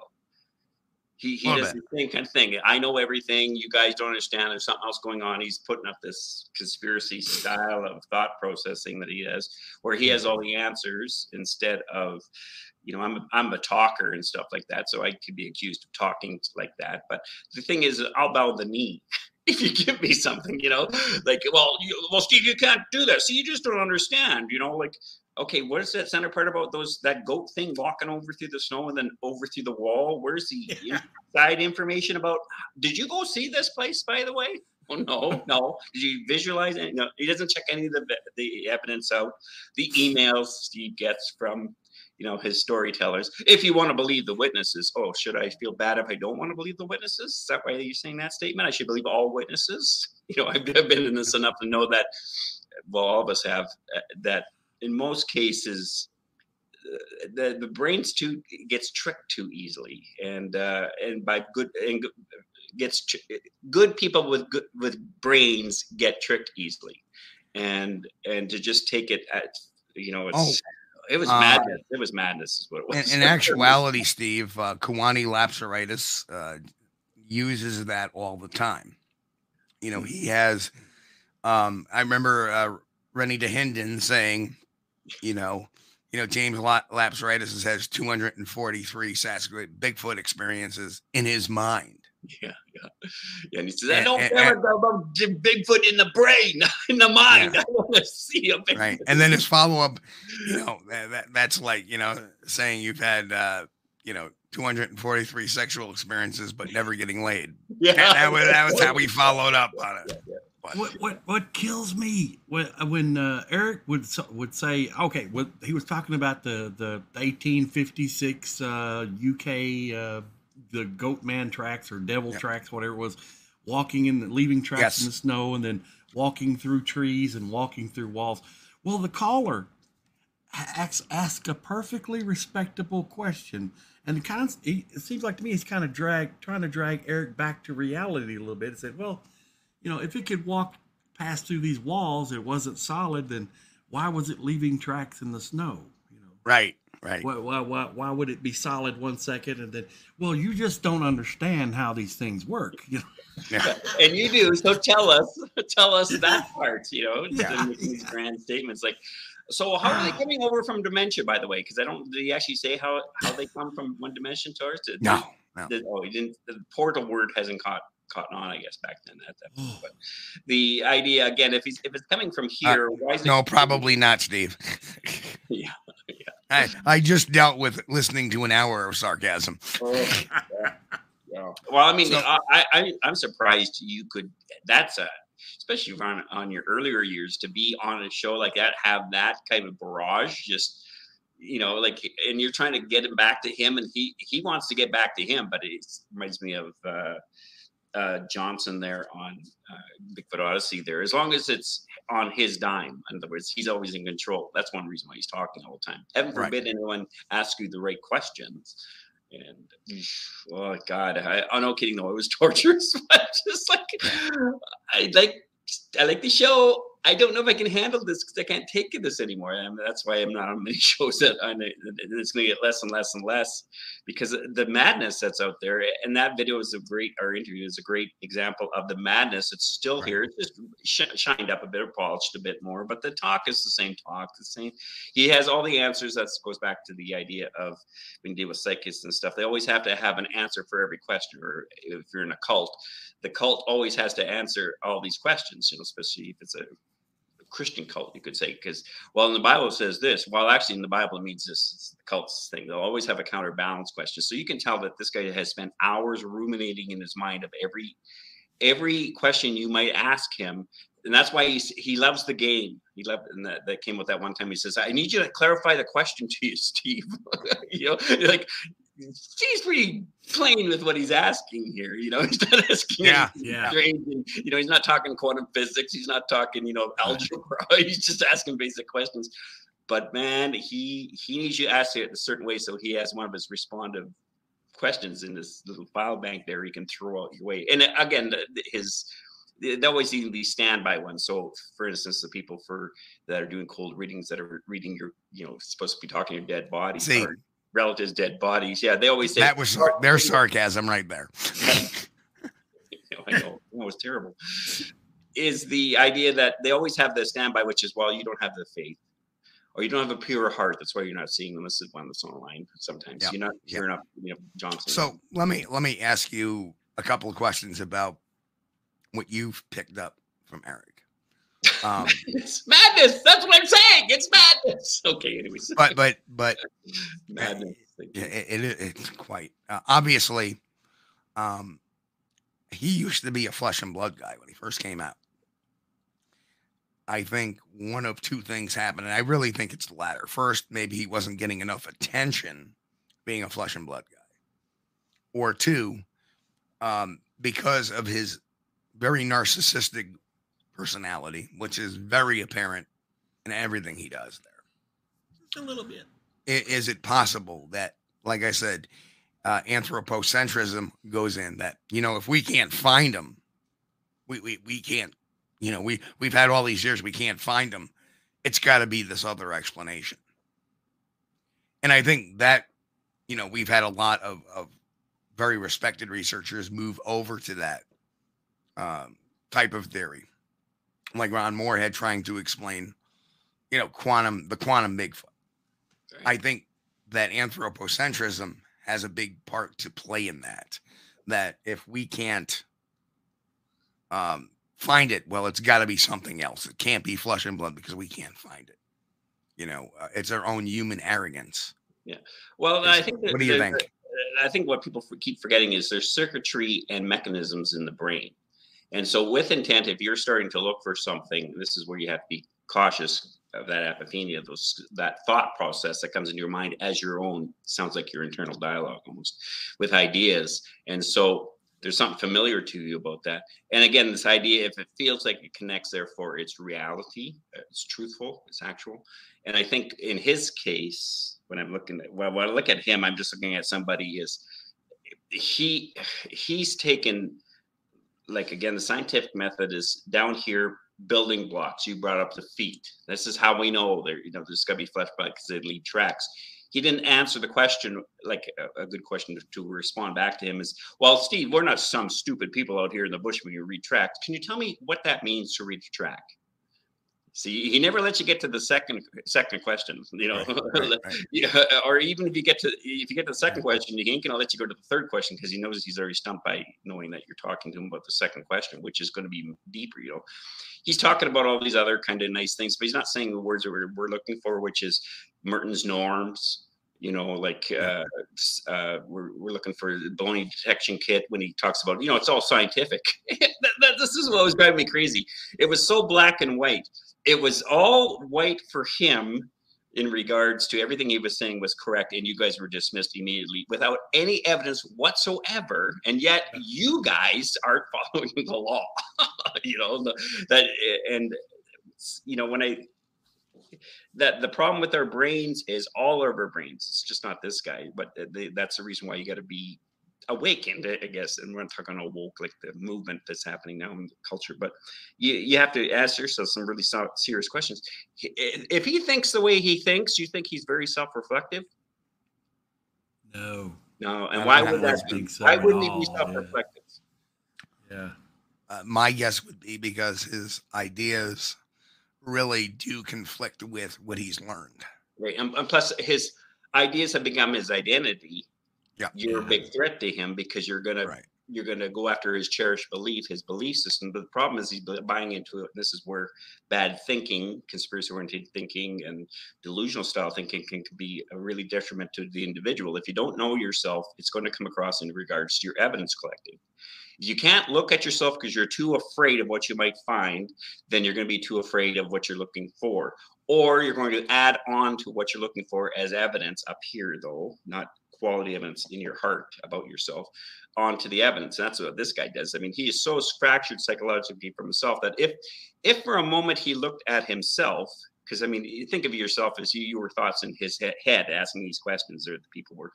He does the same kind of thing. I know everything. You guys don't understand. There's something else going on. He's putting up this conspiracy style of thought processing that he has, where he has all the answers instead of, I'm a talker and stuff like that. So I could be accused of talking like that. But the thing is, I'll bow the knee if you give me something, like, well, Steve, you can't do that. So you just don't understand, like. Okay, what is that center part about that goat thing walking over through the snow and then over through the wall? Where's the inside information about? Did you go see this place, by the way? Oh, no. Did you visualize it? No, he doesn't check any of the evidence out. The emails Steve gets from, his storytellers. If you want to believe the witnesses, should I feel bad if I don't want to believe the witnesses? Is that why you're saying that statement? I should believe all witnesses. I've been in this enough to know that, all of us have that. In most cases, the brain gets tricked too easily, and by good people with brains get tricked easily, and to just take it at it was madness. It was madness, is what it was. In actuality, Steve, Kewaunee Lapseritis uses that all the time. He has. I remember Rennie DeHinden saying. James Lapseritis has 243 Sasquatch Bigfoot experiences in his mind. Yeah. And he says, I don't care about Bigfoot in the brain, in the mind. I want to see a Bigfoot. Right. And then his follow up, that's like, saying you've had 243 sexual experiences but never getting laid. Yeah. That was how we followed up on it. Yeah. What kills me when Eric would say, okay, he was talking about the 1856 UK the goat man tracks or devil tracks, whatever it was, leaving tracks in the snow and then walking through trees and walking through walls. Well, the caller asked a perfectly respectable question, and it seems like to me he's kind of trying to drag Eric back to reality a little bit and said, well, if it could pass through these walls, it wasn't solid, then why was it leaving tracks in the snow? Right. Why would it be solid one second and then, you just don't understand how these things work, And you do, so tell us that part, These grand statements like, so how are they coming over from dementia, by the way? Because did he actually say how they come from one dimension to ours? No. The portal word hasn't caught on, I guess, back then. But the idea again, if it's coming from here, why is probably not, Steve. Yeah. I just dealt with listening to an hour of sarcasm. Well, I mean, so, I'm surprised you could. Especially on your earlier years to be on a show like that, have that kind of barrage, just. And you're trying to get him back to him, and he wants to get back to him, but it reminds me of. Johnson there on Bigfoot Odyssey there, as long as it's on his dime. In other words, he's always in control. That's one reason why he's talking all the time. Heaven forbid anyone asks you the right questions. And oh God, I'm no kidding though. It was torturous. But just I like the show. I don't know if I can handle this because I can't take this anymore. That's why I'm not on many shows. It's going to get less and less and less because the madness that's out there. And that video is our interview is a great example of the madness. It's still here. It's just shined up a bit or polished a bit more. But the talk is the same talk. He has all the answers. That goes back to the idea of when you deal with psychics and stuff. They always have to have an answer for every question. Or if you're in a cult, the cult always has to answer all these questions, especially if it's a Christian cult, you could say, because in the Bible it says this, actually in the Bible it means this. It's the cult's thing. They'll always have a counterbalance question, so you can tell that this guy has spent hours ruminating in his mind of every question you might ask him, and that's why he loves the game. And that came with that one time. He says, "I need you to clarify the question to you, Steve." She's pretty plain with what he's asking here. You know, he's not asking strange. And, you know, he's not talking quantum physics. He's not talking, you know, algebra. He's just asking basic questions. But man, he needs you to ask it a certain way. So he has one of his responsive questions in this little file bank there. He can throw out your way. And again, they always need these standby ones. So, for instance, the people that are doing cold readings that are reading your, you know, supposed to be talking your dead body. See. Relatives, dead bodies. Yeah, they always say that was their sarcasm right there. I know, it was terrible. Is the idea that they always have the standby, which is, well, you don't have the faith, or you don't have a pure heart. That's why you're not seeing them. This is one that's online sometimes. Yep. You're not hearing up, you know, Johnson. So let me ask you a couple of questions about what you've picked up from Eric. It's madness. That's what I'm saying. It's madness. Okay. Anyways, but madness. It's quite obviously. He used to be a flesh and blood guy when he first came out. I think one of two things happened, and I really think it's the latter. First, maybe he wasn't getting enough attention, being a flesh and blood guy, or two, because of his very narcissistic personality, which is very apparent in everything he does there. A little bit. Is it possible that, like I said, anthropocentrism goes in that, you know, if we can't find them, we can't, you know, we've had all these years, we can't find them. It's got to be this other explanation. And I think that, you know, we've had a lot of very respected researchers move over to that type of theory. Like Ron Moorhead trying to explain, you know, the quantum Bigfoot. Right. I think that anthropocentrism has a big part to play in that, that if we can't find it, well, it's got to be something else. It can't be flesh and blood because we can't find it. You know, it's our own human arrogance. Yeah. Well, I think. What do you think? I think what people keep forgetting is there's circuitry and mechanisms in the brain. And so with intent, if you're starting to look for something, this is where you have to be cautious of that apophenia, that thought process that comes into your mind as your own, sounds like your internal dialogue almost, with ideas. And so there's something familiar to you about that. And again, this idea, if it feels like it connects, therefore it's reality, it's truthful, it's actual. And I think in his case, when I look at him, I'm just looking at somebody is, he's taken... Like, again, the scientific method is down here, building blocks. You brought up the feet. This is how we know there, you know, there's got to be flesh because they lead tracks. He didn't answer the question, like a good question to respond back to him is, well, Steve, we're not some stupid people out here in the bush when you read tracks. Can you tell me what that means to read a track? See, he never lets you get to the second question, you know, right. Yeah, or even if you get to the second question, he ain't gonna let you go to the third question because he knows he's already stumped by knowing that you're talking to him about the second question, which is going to be deeper. You know, he's talking about all these other kind of nice things, but he's not saying the words that we're looking for, which is Merton's norms. You know, like we're looking for the bony detection kit when he talks about, you know, it's all scientific. This is what was driving me crazy. It was so black and white. It was all white for him in regards to everything he was saying was correct, and you guys were dismissed immediately without any evidence whatsoever. And yet you guys aren't following the law, you know, the problem with our brains is all of our brains. It's just not this guy, but that's the reason why you got to be awakened, I guess. And we're not talking awoke like the movement that's happening now in the culture, but you have to ask yourself some really serious questions. If he thinks the way he thinks, you think he's very self-reflective? No. And why would that be? Why wouldn't he be self-reflective? Yeah. My guess would be because his ideas really do conflict with what he's learned. Right. And plus his ideas have become his identity. Yeah. You're a big threat to him because you're going to go after his cherished belief, his belief system. But the problem is he's buying into it. This is where bad thinking, conspiracy-oriented thinking, and delusional style thinking can be a really detriment to the individual. If you don't know yourself, it's going to come across in regards to your evidence collecting. If you can't look at yourself because you're too afraid of what you might find, then you're going to be too afraid of what you're looking for. Or you're going to add on to what you're looking for as evidence up here, though, not quality evidence in your heart about yourself onto the evidence. And that's what this guy does. I mean, he is so fractured psychologically from himself that if for a moment he looked at himself, because I mean, you think of yourself as your thoughts in his head asking these questions, or the people were.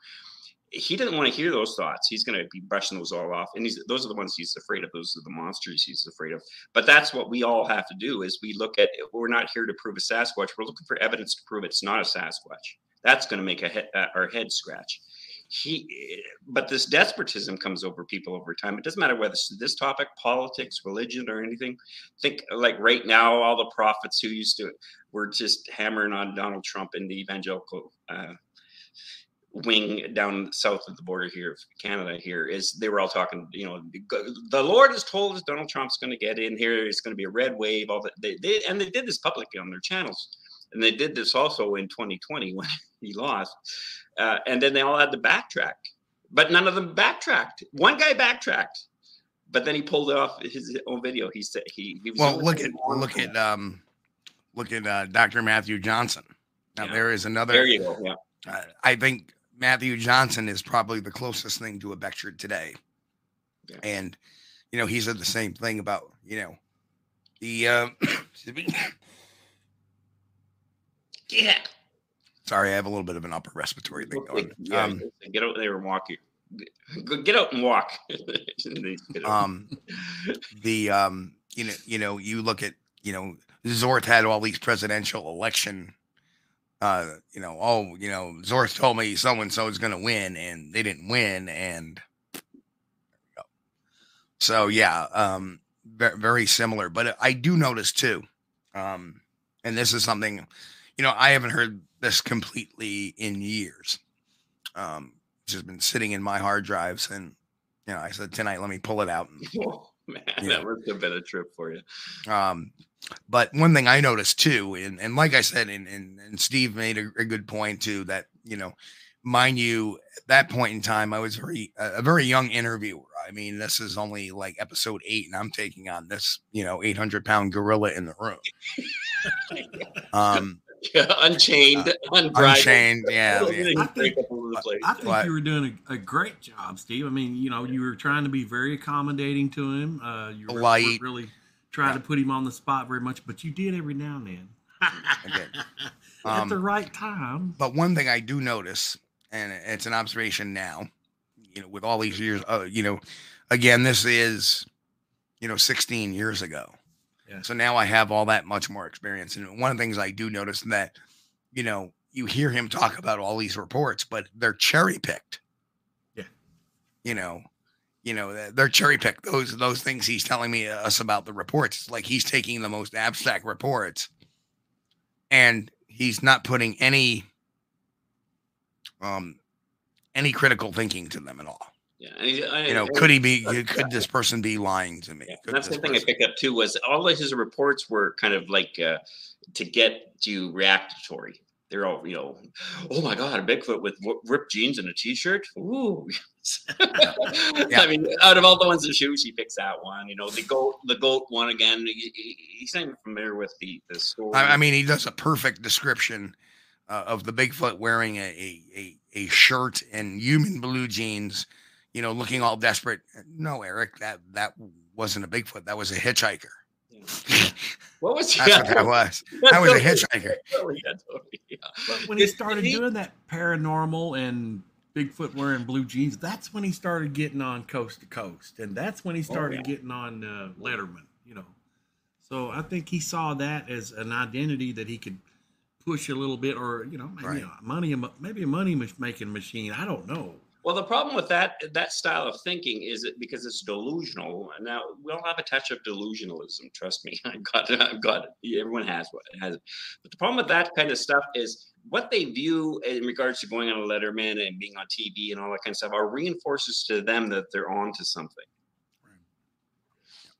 He doesn't want to hear those thoughts. He's going to be brushing those all off. And those are the ones he's afraid of. Those are the monsters he's afraid of. But that's what we all have to do is we look at, we're not here to prove a Sasquatch. We're looking for evidence to prove it's not a Sasquatch. That's going to make our head scratch. But this despotism comes over people over time. It doesn't matter whether it's this topic, politics, religion, or anything. Think like right now, all the prophets who used to, were just hammering on Donald Trump in the evangelical wing down south of the border here of Canada here is they were all talking, you know, the Lord has told us Donald Trump's going to get in here. It's going to be a red wave. All that they did this publicly on their channels. And they did this also in 2020 when he lost. And then they all had to backtrack, but none of them backtracked. One guy backtracked, but then he pulled off his own video. He said he was. Well, look at Dr. Matthew Johnson. Now yeah. There is another. There you go. Yeah. I think Matthew Johnson is probably the closest thing to a Beckjord today. Yeah. And, you know, he said the same thing about, you know, the, yeah. Sorry, I have a little bit of an upper respiratory thing going. Yeah, get out there and walk. Get out and walk. You look at, you know, Zorth had all these presidential election Zorth told me so-and-so is going to win, and they didn't win, and there we go. So, yeah, very similar. But I do notice, too, and this is something, you know, I haven't heard this completely in years. It's just been sitting in my hard drives, and, you know, I said, tonight, let me pull it out. And, oh, man, that must have been a trip for you. But one thing I noticed too, and like I said, and Steve made a good point too, that, you know, mind you, at that point in time, I was a very young interviewer. I mean, this is only like episode 8, and I'm taking on this, you know, 800-pound gorilla in the room. Unchained. Yeah. I think you were doing a great job, Steve. I mean, you know, you were trying to be very accommodating to him. You were really trying to put him on the spot very much, but you did every now and then. Okay. At the right time. But one thing I do notice, and it's an observation now, you know, with all these years, you know, again, this is, you know, 16 years ago. Yeah. So now I have all that much more experience. And one of the things I do notice that, you know, you hear him talk about all these reports, but they're cherry picked. Yeah. You know, they're cherry picked. Those things he's telling me us about the reports, it's like he's taking the most abstract reports, and he's not putting any critical thinking to them at all. Yeah, could this person be lying to me? Yeah. That's the thing I picked up too was all of his reports were kind of like to get you reactatory. They're all, you know, oh my God, a Bigfoot with ripped jeans and a t-shirt. Ooh. Yeah. I mean, out of all the ones in shoes, he picks that one. You know, the goat one again. He's not even familiar with the story. I mean, he does a perfect description of the Bigfoot wearing a shirt and human blue jeans. You know, looking all desperate. No, Eric, that wasn't a Bigfoot. That was a hitchhiker. Yeah. What was that? That's what that was. That was a hitchhiker. Yeah. But when he started doing that paranormal and Bigfoot wearing blue jeans, that's when he started getting on Coast to Coast, and that's when he started getting on Letterman. You know, so I think he saw that as an identity that he could push a little bit, or you know, maybe a money making machine. I don't know. Well, the problem with that style of thinking is that because it's delusional. Now we all have a touch of delusionalism. Trust me, I've got it. Everyone has it. But the problem with that kind of stuff is what they view in regards to going on a Letterman and being on TV and all that kind of stuff are reinforces to them that they're onto something, right?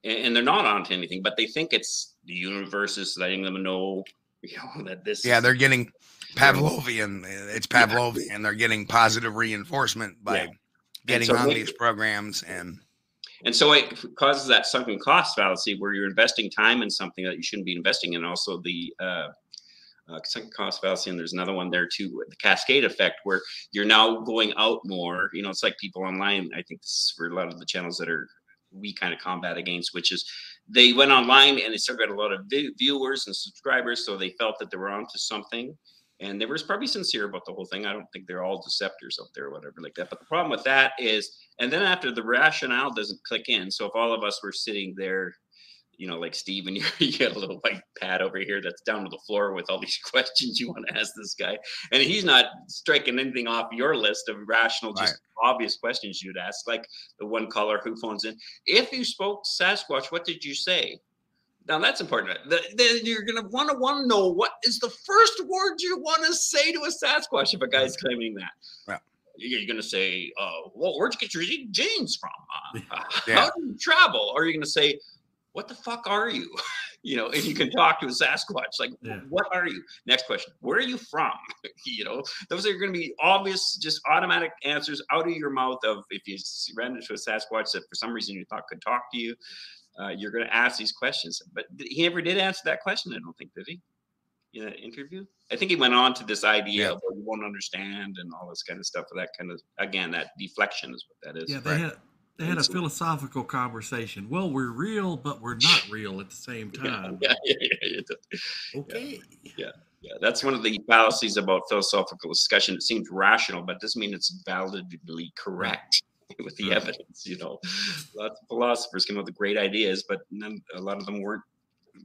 And they're not onto anything. But they think it's the universe is letting them know, you know, that this. Yeah, they're getting. Pavlovian. It's Pavlovian. Yeah. They're getting positive reinforcement by getting on these programs. And so it causes that sunken cost fallacy where you're investing time in something that you shouldn't be investing in. Also the Cost fallacy, and there's another one there too, the cascade effect, where you're now going out more. You know, it's like people online. I think this is for a lot of the channels that are we kind of combat against, which is they went online and they still got a lot of viewers and subscribers, so they felt that they were onto something. And they were probably sincere about the whole thing. I don't think they're all deceptors up there or whatever like that. But the problem with that is, and then after the rationale doesn't click in. So if all of us were sitting there, you know, like Steve, and you get a little white pad over here that's down to the floor with all these questions you want to ask this guy, and he's not striking anything off your list of rational, just obvious questions you'd ask, like the one caller who phones in. If you spoke Sasquatch, what did you say? Now, that's important. Then you're going to want to know what is the first word you want to say to a Sasquatch if a guy's claiming that. Yeah. You're going to say, oh, well, where'd you get your jeans from? How do you travel? Or you're going to say, what the fuck are you? You know, and you can talk to a Sasquatch, like, what are you? Next question, where are you from? You know, those are going to be obvious, just automatic answers out of your mouth of, if you ran into a Sasquatch that for some reason you thought could talk to you, you're going to ask these questions. But he never did answer that question, I don't think, did he? In that interview? I think he went on to this idea of you won't understand and all this kind of stuff. That kind of, again, that deflection is what that is. Yeah, they had a philosophical conversation. Well, we're real, but we're not real at the same time. Yeah, that's one of the fallacies about philosophical discussion. It seems rational, but it doesn't mean it's validly correct with the evidence. You know, lots of philosophers came up with great ideas, but none, a lot of them weren't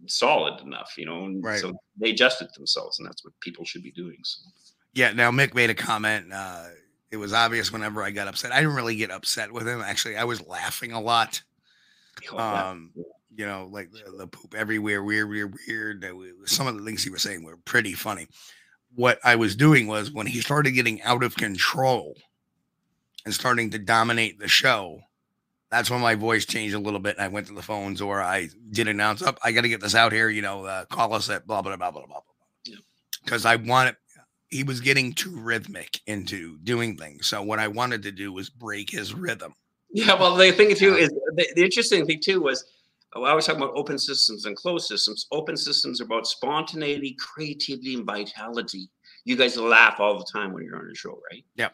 solid enough. You know, and so they adjusted themselves, and that's what people should be doing. So. Yeah. Now, Mick made a comment. It was obvious whenever I got upset. I didn't really get upset with him. Actually, I was laughing a lot. You know, like the poop everywhere, weird. Some of the things he was saying were pretty funny. What I was doing was when he started getting out of control and starting to dominate the show, that's when my voice changed a little bit. And I went to the phones, or I did announce, up, I got to get this out here. You know, call us at blah, blah, blah, blah, blah. Because I wanted. He was getting too rhythmic into doing things. So what I wanted to do was break his rhythm. Yeah. Well, the thing too is the interesting thing too was, I was talking about open systems and closed systems. Open systems are about spontaneity, creativity, and vitality. You guys laugh all the time when you're on the show, right? Yeah.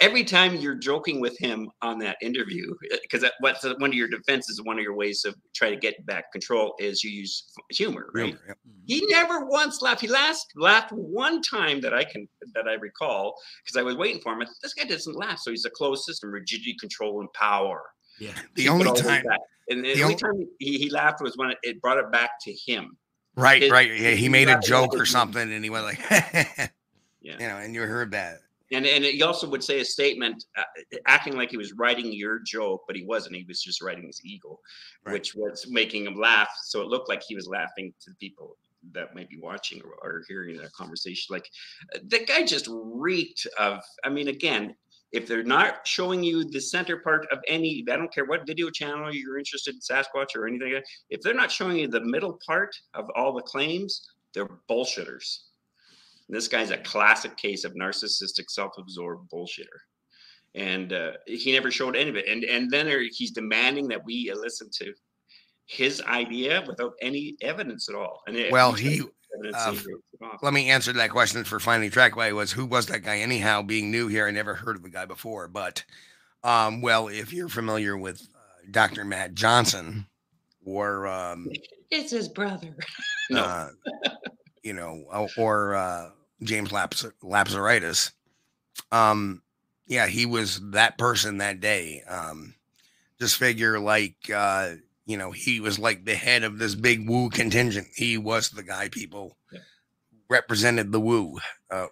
Every time you're joking with him on that interview, because what's one of your defenses, one of your ways of trying to get back control is you use humor, right? Humor, He never once laughed. He laughed one time that I recall, because I was waiting for him. I thought, this guy doesn't laugh, so he's a closed system, rigidity, control, and power. Yeah, the only time he laughed was when it brought it back to him. Right, Yeah, he made a joke or something, and he went like, you know, and you heard that. And he also would say a statement acting like he was writing your joke, but he wasn't. He was just writing his ego, which was making him laugh. So it looked like he was laughing to the people that might be watching or hearing that conversation. Like, the guy just reeked of, I mean, again, if they're not showing you the center part of any, I don't care what video channel you're interested in, Sasquatch or anything like that, if they're not showing you the middle part of all the claims, they're bullshitters. This guy's a classic case of narcissistic, self-absorbed bullshitter. And he never showed any of it. And then he's demanding that we listen to his idea without any evidence at all. And well, let me answer that question for Finding Trackway was, who was that guy anyhow? Being new here, I never heard of the guy before. But, well, if you're familiar with Dr. Matt Johnson or... it's his brother. You know, or James Lapseritis. Yeah, he was that person that day. Just figure like, you know, he was like the head of this big woo contingent. He was the guy people represented the woo,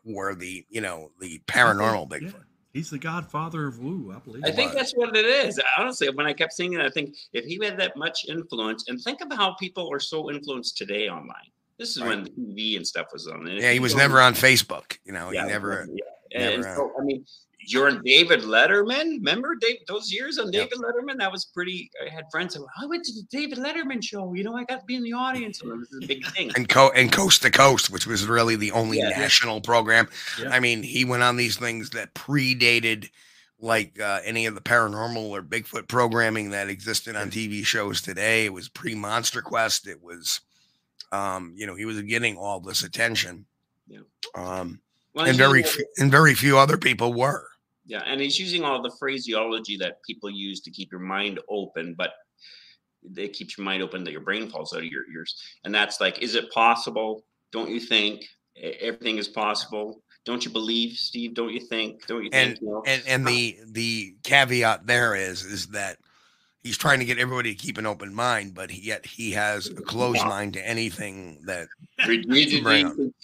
or the, you know, the paranormal Bigfoot. Yeah. He's the godfather of woo, I believe. I think that's what it is. Honestly, when I kept seeing it, I think if he had that much influence, and think of how people are so influenced today online. This is when TV and stuff was on. And yeah, he was never on Facebook. You know, he never. And so, I mean, you're on David Letterman. Remember those years on David Letterman? That was pretty. I had friends who I went to the David Letterman show. You know, I got to be in the audience. And it was a big thing. And Coast to Coast, which was really the only national program. Yeah. I mean, he went on these things that predated like any of the paranormal or Bigfoot programming that existed on TV shows today. It was pre-Monster Quest. It was. You know, he was getting all this attention Yeah. Well, and very few other people were. Yeah, and he's using all the phraseology that people use to keep your mind open, but it keeps your mind open that your brain falls out of your ears. And that's like, is it possible? Don't you think? Everything is possible. Don't you believe, Steve? Don't you think? Don't you think? You know? And the caveat there is that he's trying to get everybody to keep an open mind, but yet he has a closed mind to anything that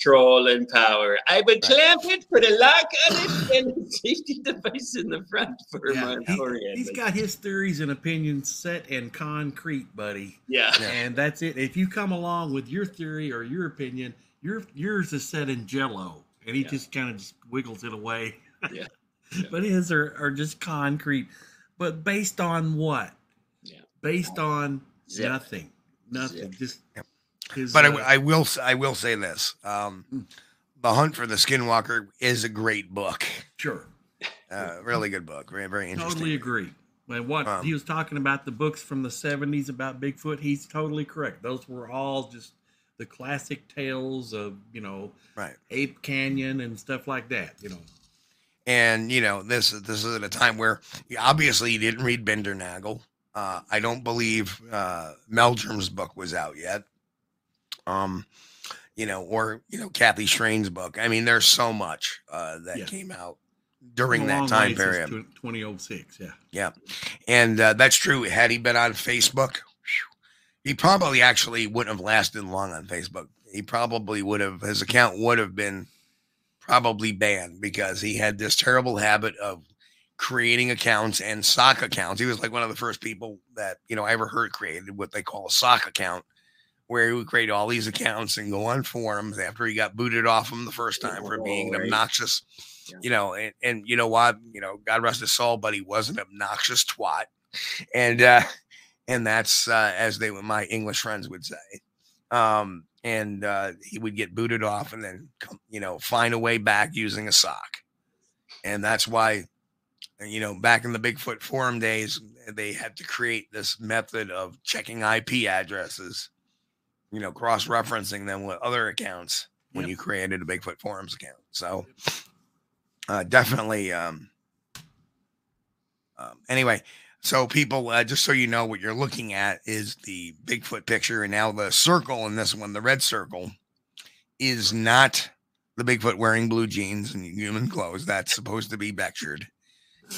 control and power. I would clamp it for the lock on it and the safety device in the front for my power. He's got his theories and opinions set and concrete, buddy. Yeah. And that's it. If you come along with your theory or your opinion, yours is set in jello. And he just kind of just wiggles it away. Yeah. But his are just concrete. But based on what? Yeah. Based on nothing. Nothing. Just his, but I will say this. The Hunt for the Skinwalker is a great book. Sure. Really good book. Very, very interesting. Totally agree. And what he was talking about, the books from the 70s about Bigfoot, he's totally correct. Those were all just the classic tales of, you know, Ape Canyon and stuff like that, you know. And, you know, this is at a time where obviously you didn't read Binder Nagel. I don't believe Meldrum's book was out yet. You know, or, you know, Kathy Schrain's book. I mean, there's so much that came out during that time period. 2006, yeah. Yeah. And that's true. Had he been on Facebook, he probably actually wouldn't have lasted long on Facebook. He probably would have, his account would have been probably banned because he had this terrible habit of creating accounts and sock accounts. He was like one of the first people that, you know, I ever heard created what they call a sock account, where he would create all these accounts and go on forums after he got booted off them the first time for being an obnoxious, you know, and you know what, you know, God rest his soul, but he was an obnoxious twat. And that's, as they were, my English friends would say, and he would get booted off and then, you know, find a way back using a sock. And that's why, you know, back in the Bigfoot forum days, they had to create this method of checking IP addresses, you know, cross-referencing them with other accounts when you created a Bigfoot forums account. So definitely, anyway. So people, just so you know, what you're looking at is the Bigfoot picture. And now the circle in this one, the red circle, is not the Bigfoot wearing blue jeans and human clothes. That's supposed to be Beckjord.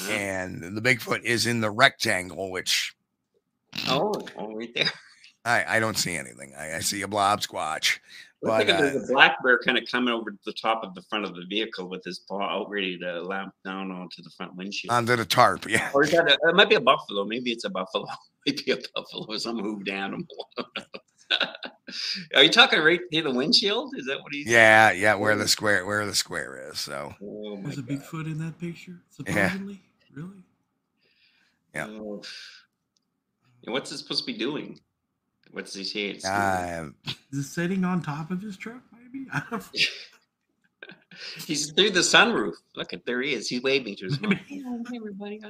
And the Bigfoot is in the rectangle, which... Oh, right there. I don't see anything. I see a blob squatch. But, there's a black bear kind of coming over the top of the front of the vehicle with his paw out ready to lamp down onto the front windshield. Onto the tarp, yeah. Or is that it might be a buffalo. Maybe it's a buffalo. Maybe a buffalo, some hooved animal. Are you talking right near the windshield? Is that what he's doing? Yeah, where the square is. So there's a Bigfoot in that picture, supposedly. Yeah. Really? Yeah. And what's it supposed to be doing? What's he say? Is it sitting on top of his truck, maybe? I don't know. He's through the sunroof. Look, there he is. He's waving to his mom. Hey, everybody.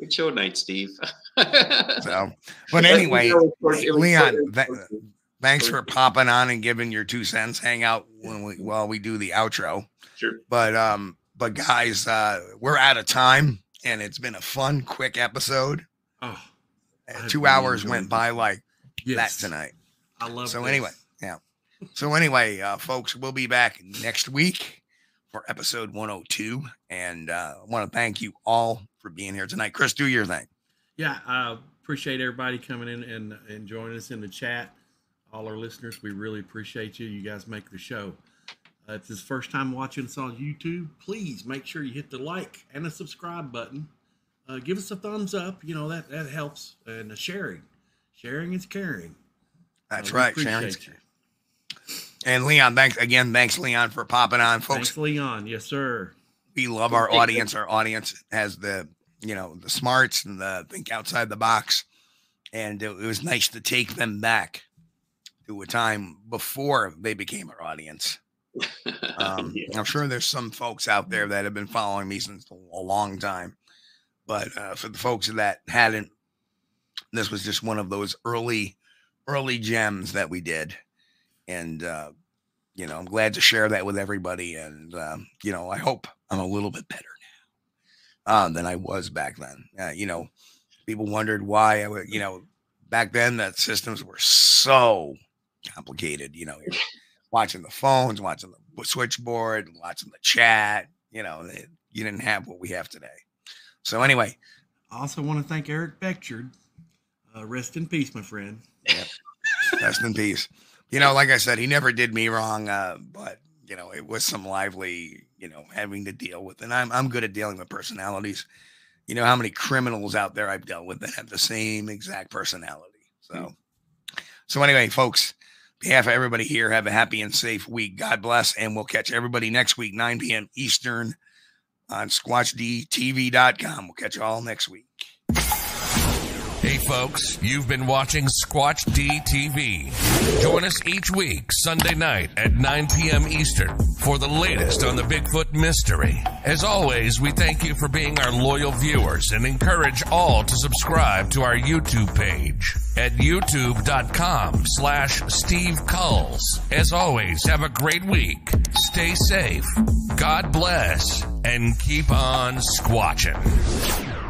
Good show night, Steve. So, but anyway, Leon, thanks for popping on and giving your 2 cents. Hang out while we do the outro. Sure. But guys, we're out of time, and it's been a fun, quick episode. Oh. 2 hours went by like that tonight. I love it. So anyway, folks, we'll be back next week for episode 102. And I want to thank you all for being here tonight. Chris, do your thing. Yeah, I appreciate everybody coming in and joining us in the chat. All our listeners, we really appreciate you. You guys make the show. If this is the first time watching us on YouTube, please make sure you hit the like and the subscribe button. Give us a thumbs up. You know, that helps. And the sharing. Sharing is caring. That's right. Sharing is caring. And Leon, thanks, Leon, for popping on, folks. Thanks, Leon. Yes, sir. We love our audience. Our audience has the, you know, the smarts and the think outside the box. And it was nice to take them back to a time before they became our audience. I'm sure there's some folks out there that have been following me since a long time. But for the folks that hadn't, this was just one of those early gems that we did. And you know, I'm glad to share that with everybody. And, you know, I hope I'm a little bit better now than I was back then. You know, people wondered why I would, you know, back then the systems were so complicated, you know, you're watching the phones, watching the switchboard, watching the chat, you know, you didn't have what we have today. So anyway, I also want to thank Eric Beckjord. Rest in peace, my friend. Yep. Rest in peace. You know, like I said, he never did me wrong, but, you know, it was some lively, you know, having to deal with. And I'm good at dealing with personalities. You know how many criminals out there I've dealt with that have the same exact personality. So anyway, folks, on behalf of everybody here, have a happy and safe week. God bless. And we'll catch everybody next week, 9 p.m. Eastern on SquatchDTV.com. We'll catch you all next week. Hey, folks, you've been watching Squatch DTV. Join us each week, Sunday night at 9 p.m. Eastern for the latest on the Bigfoot mystery. As always, we thank you for being our loyal viewers and encourage all to subscribe to our YouTube page at youtube.com/Steve Kulls. As always, have a great week. Stay safe. God bless. And keep on squatching.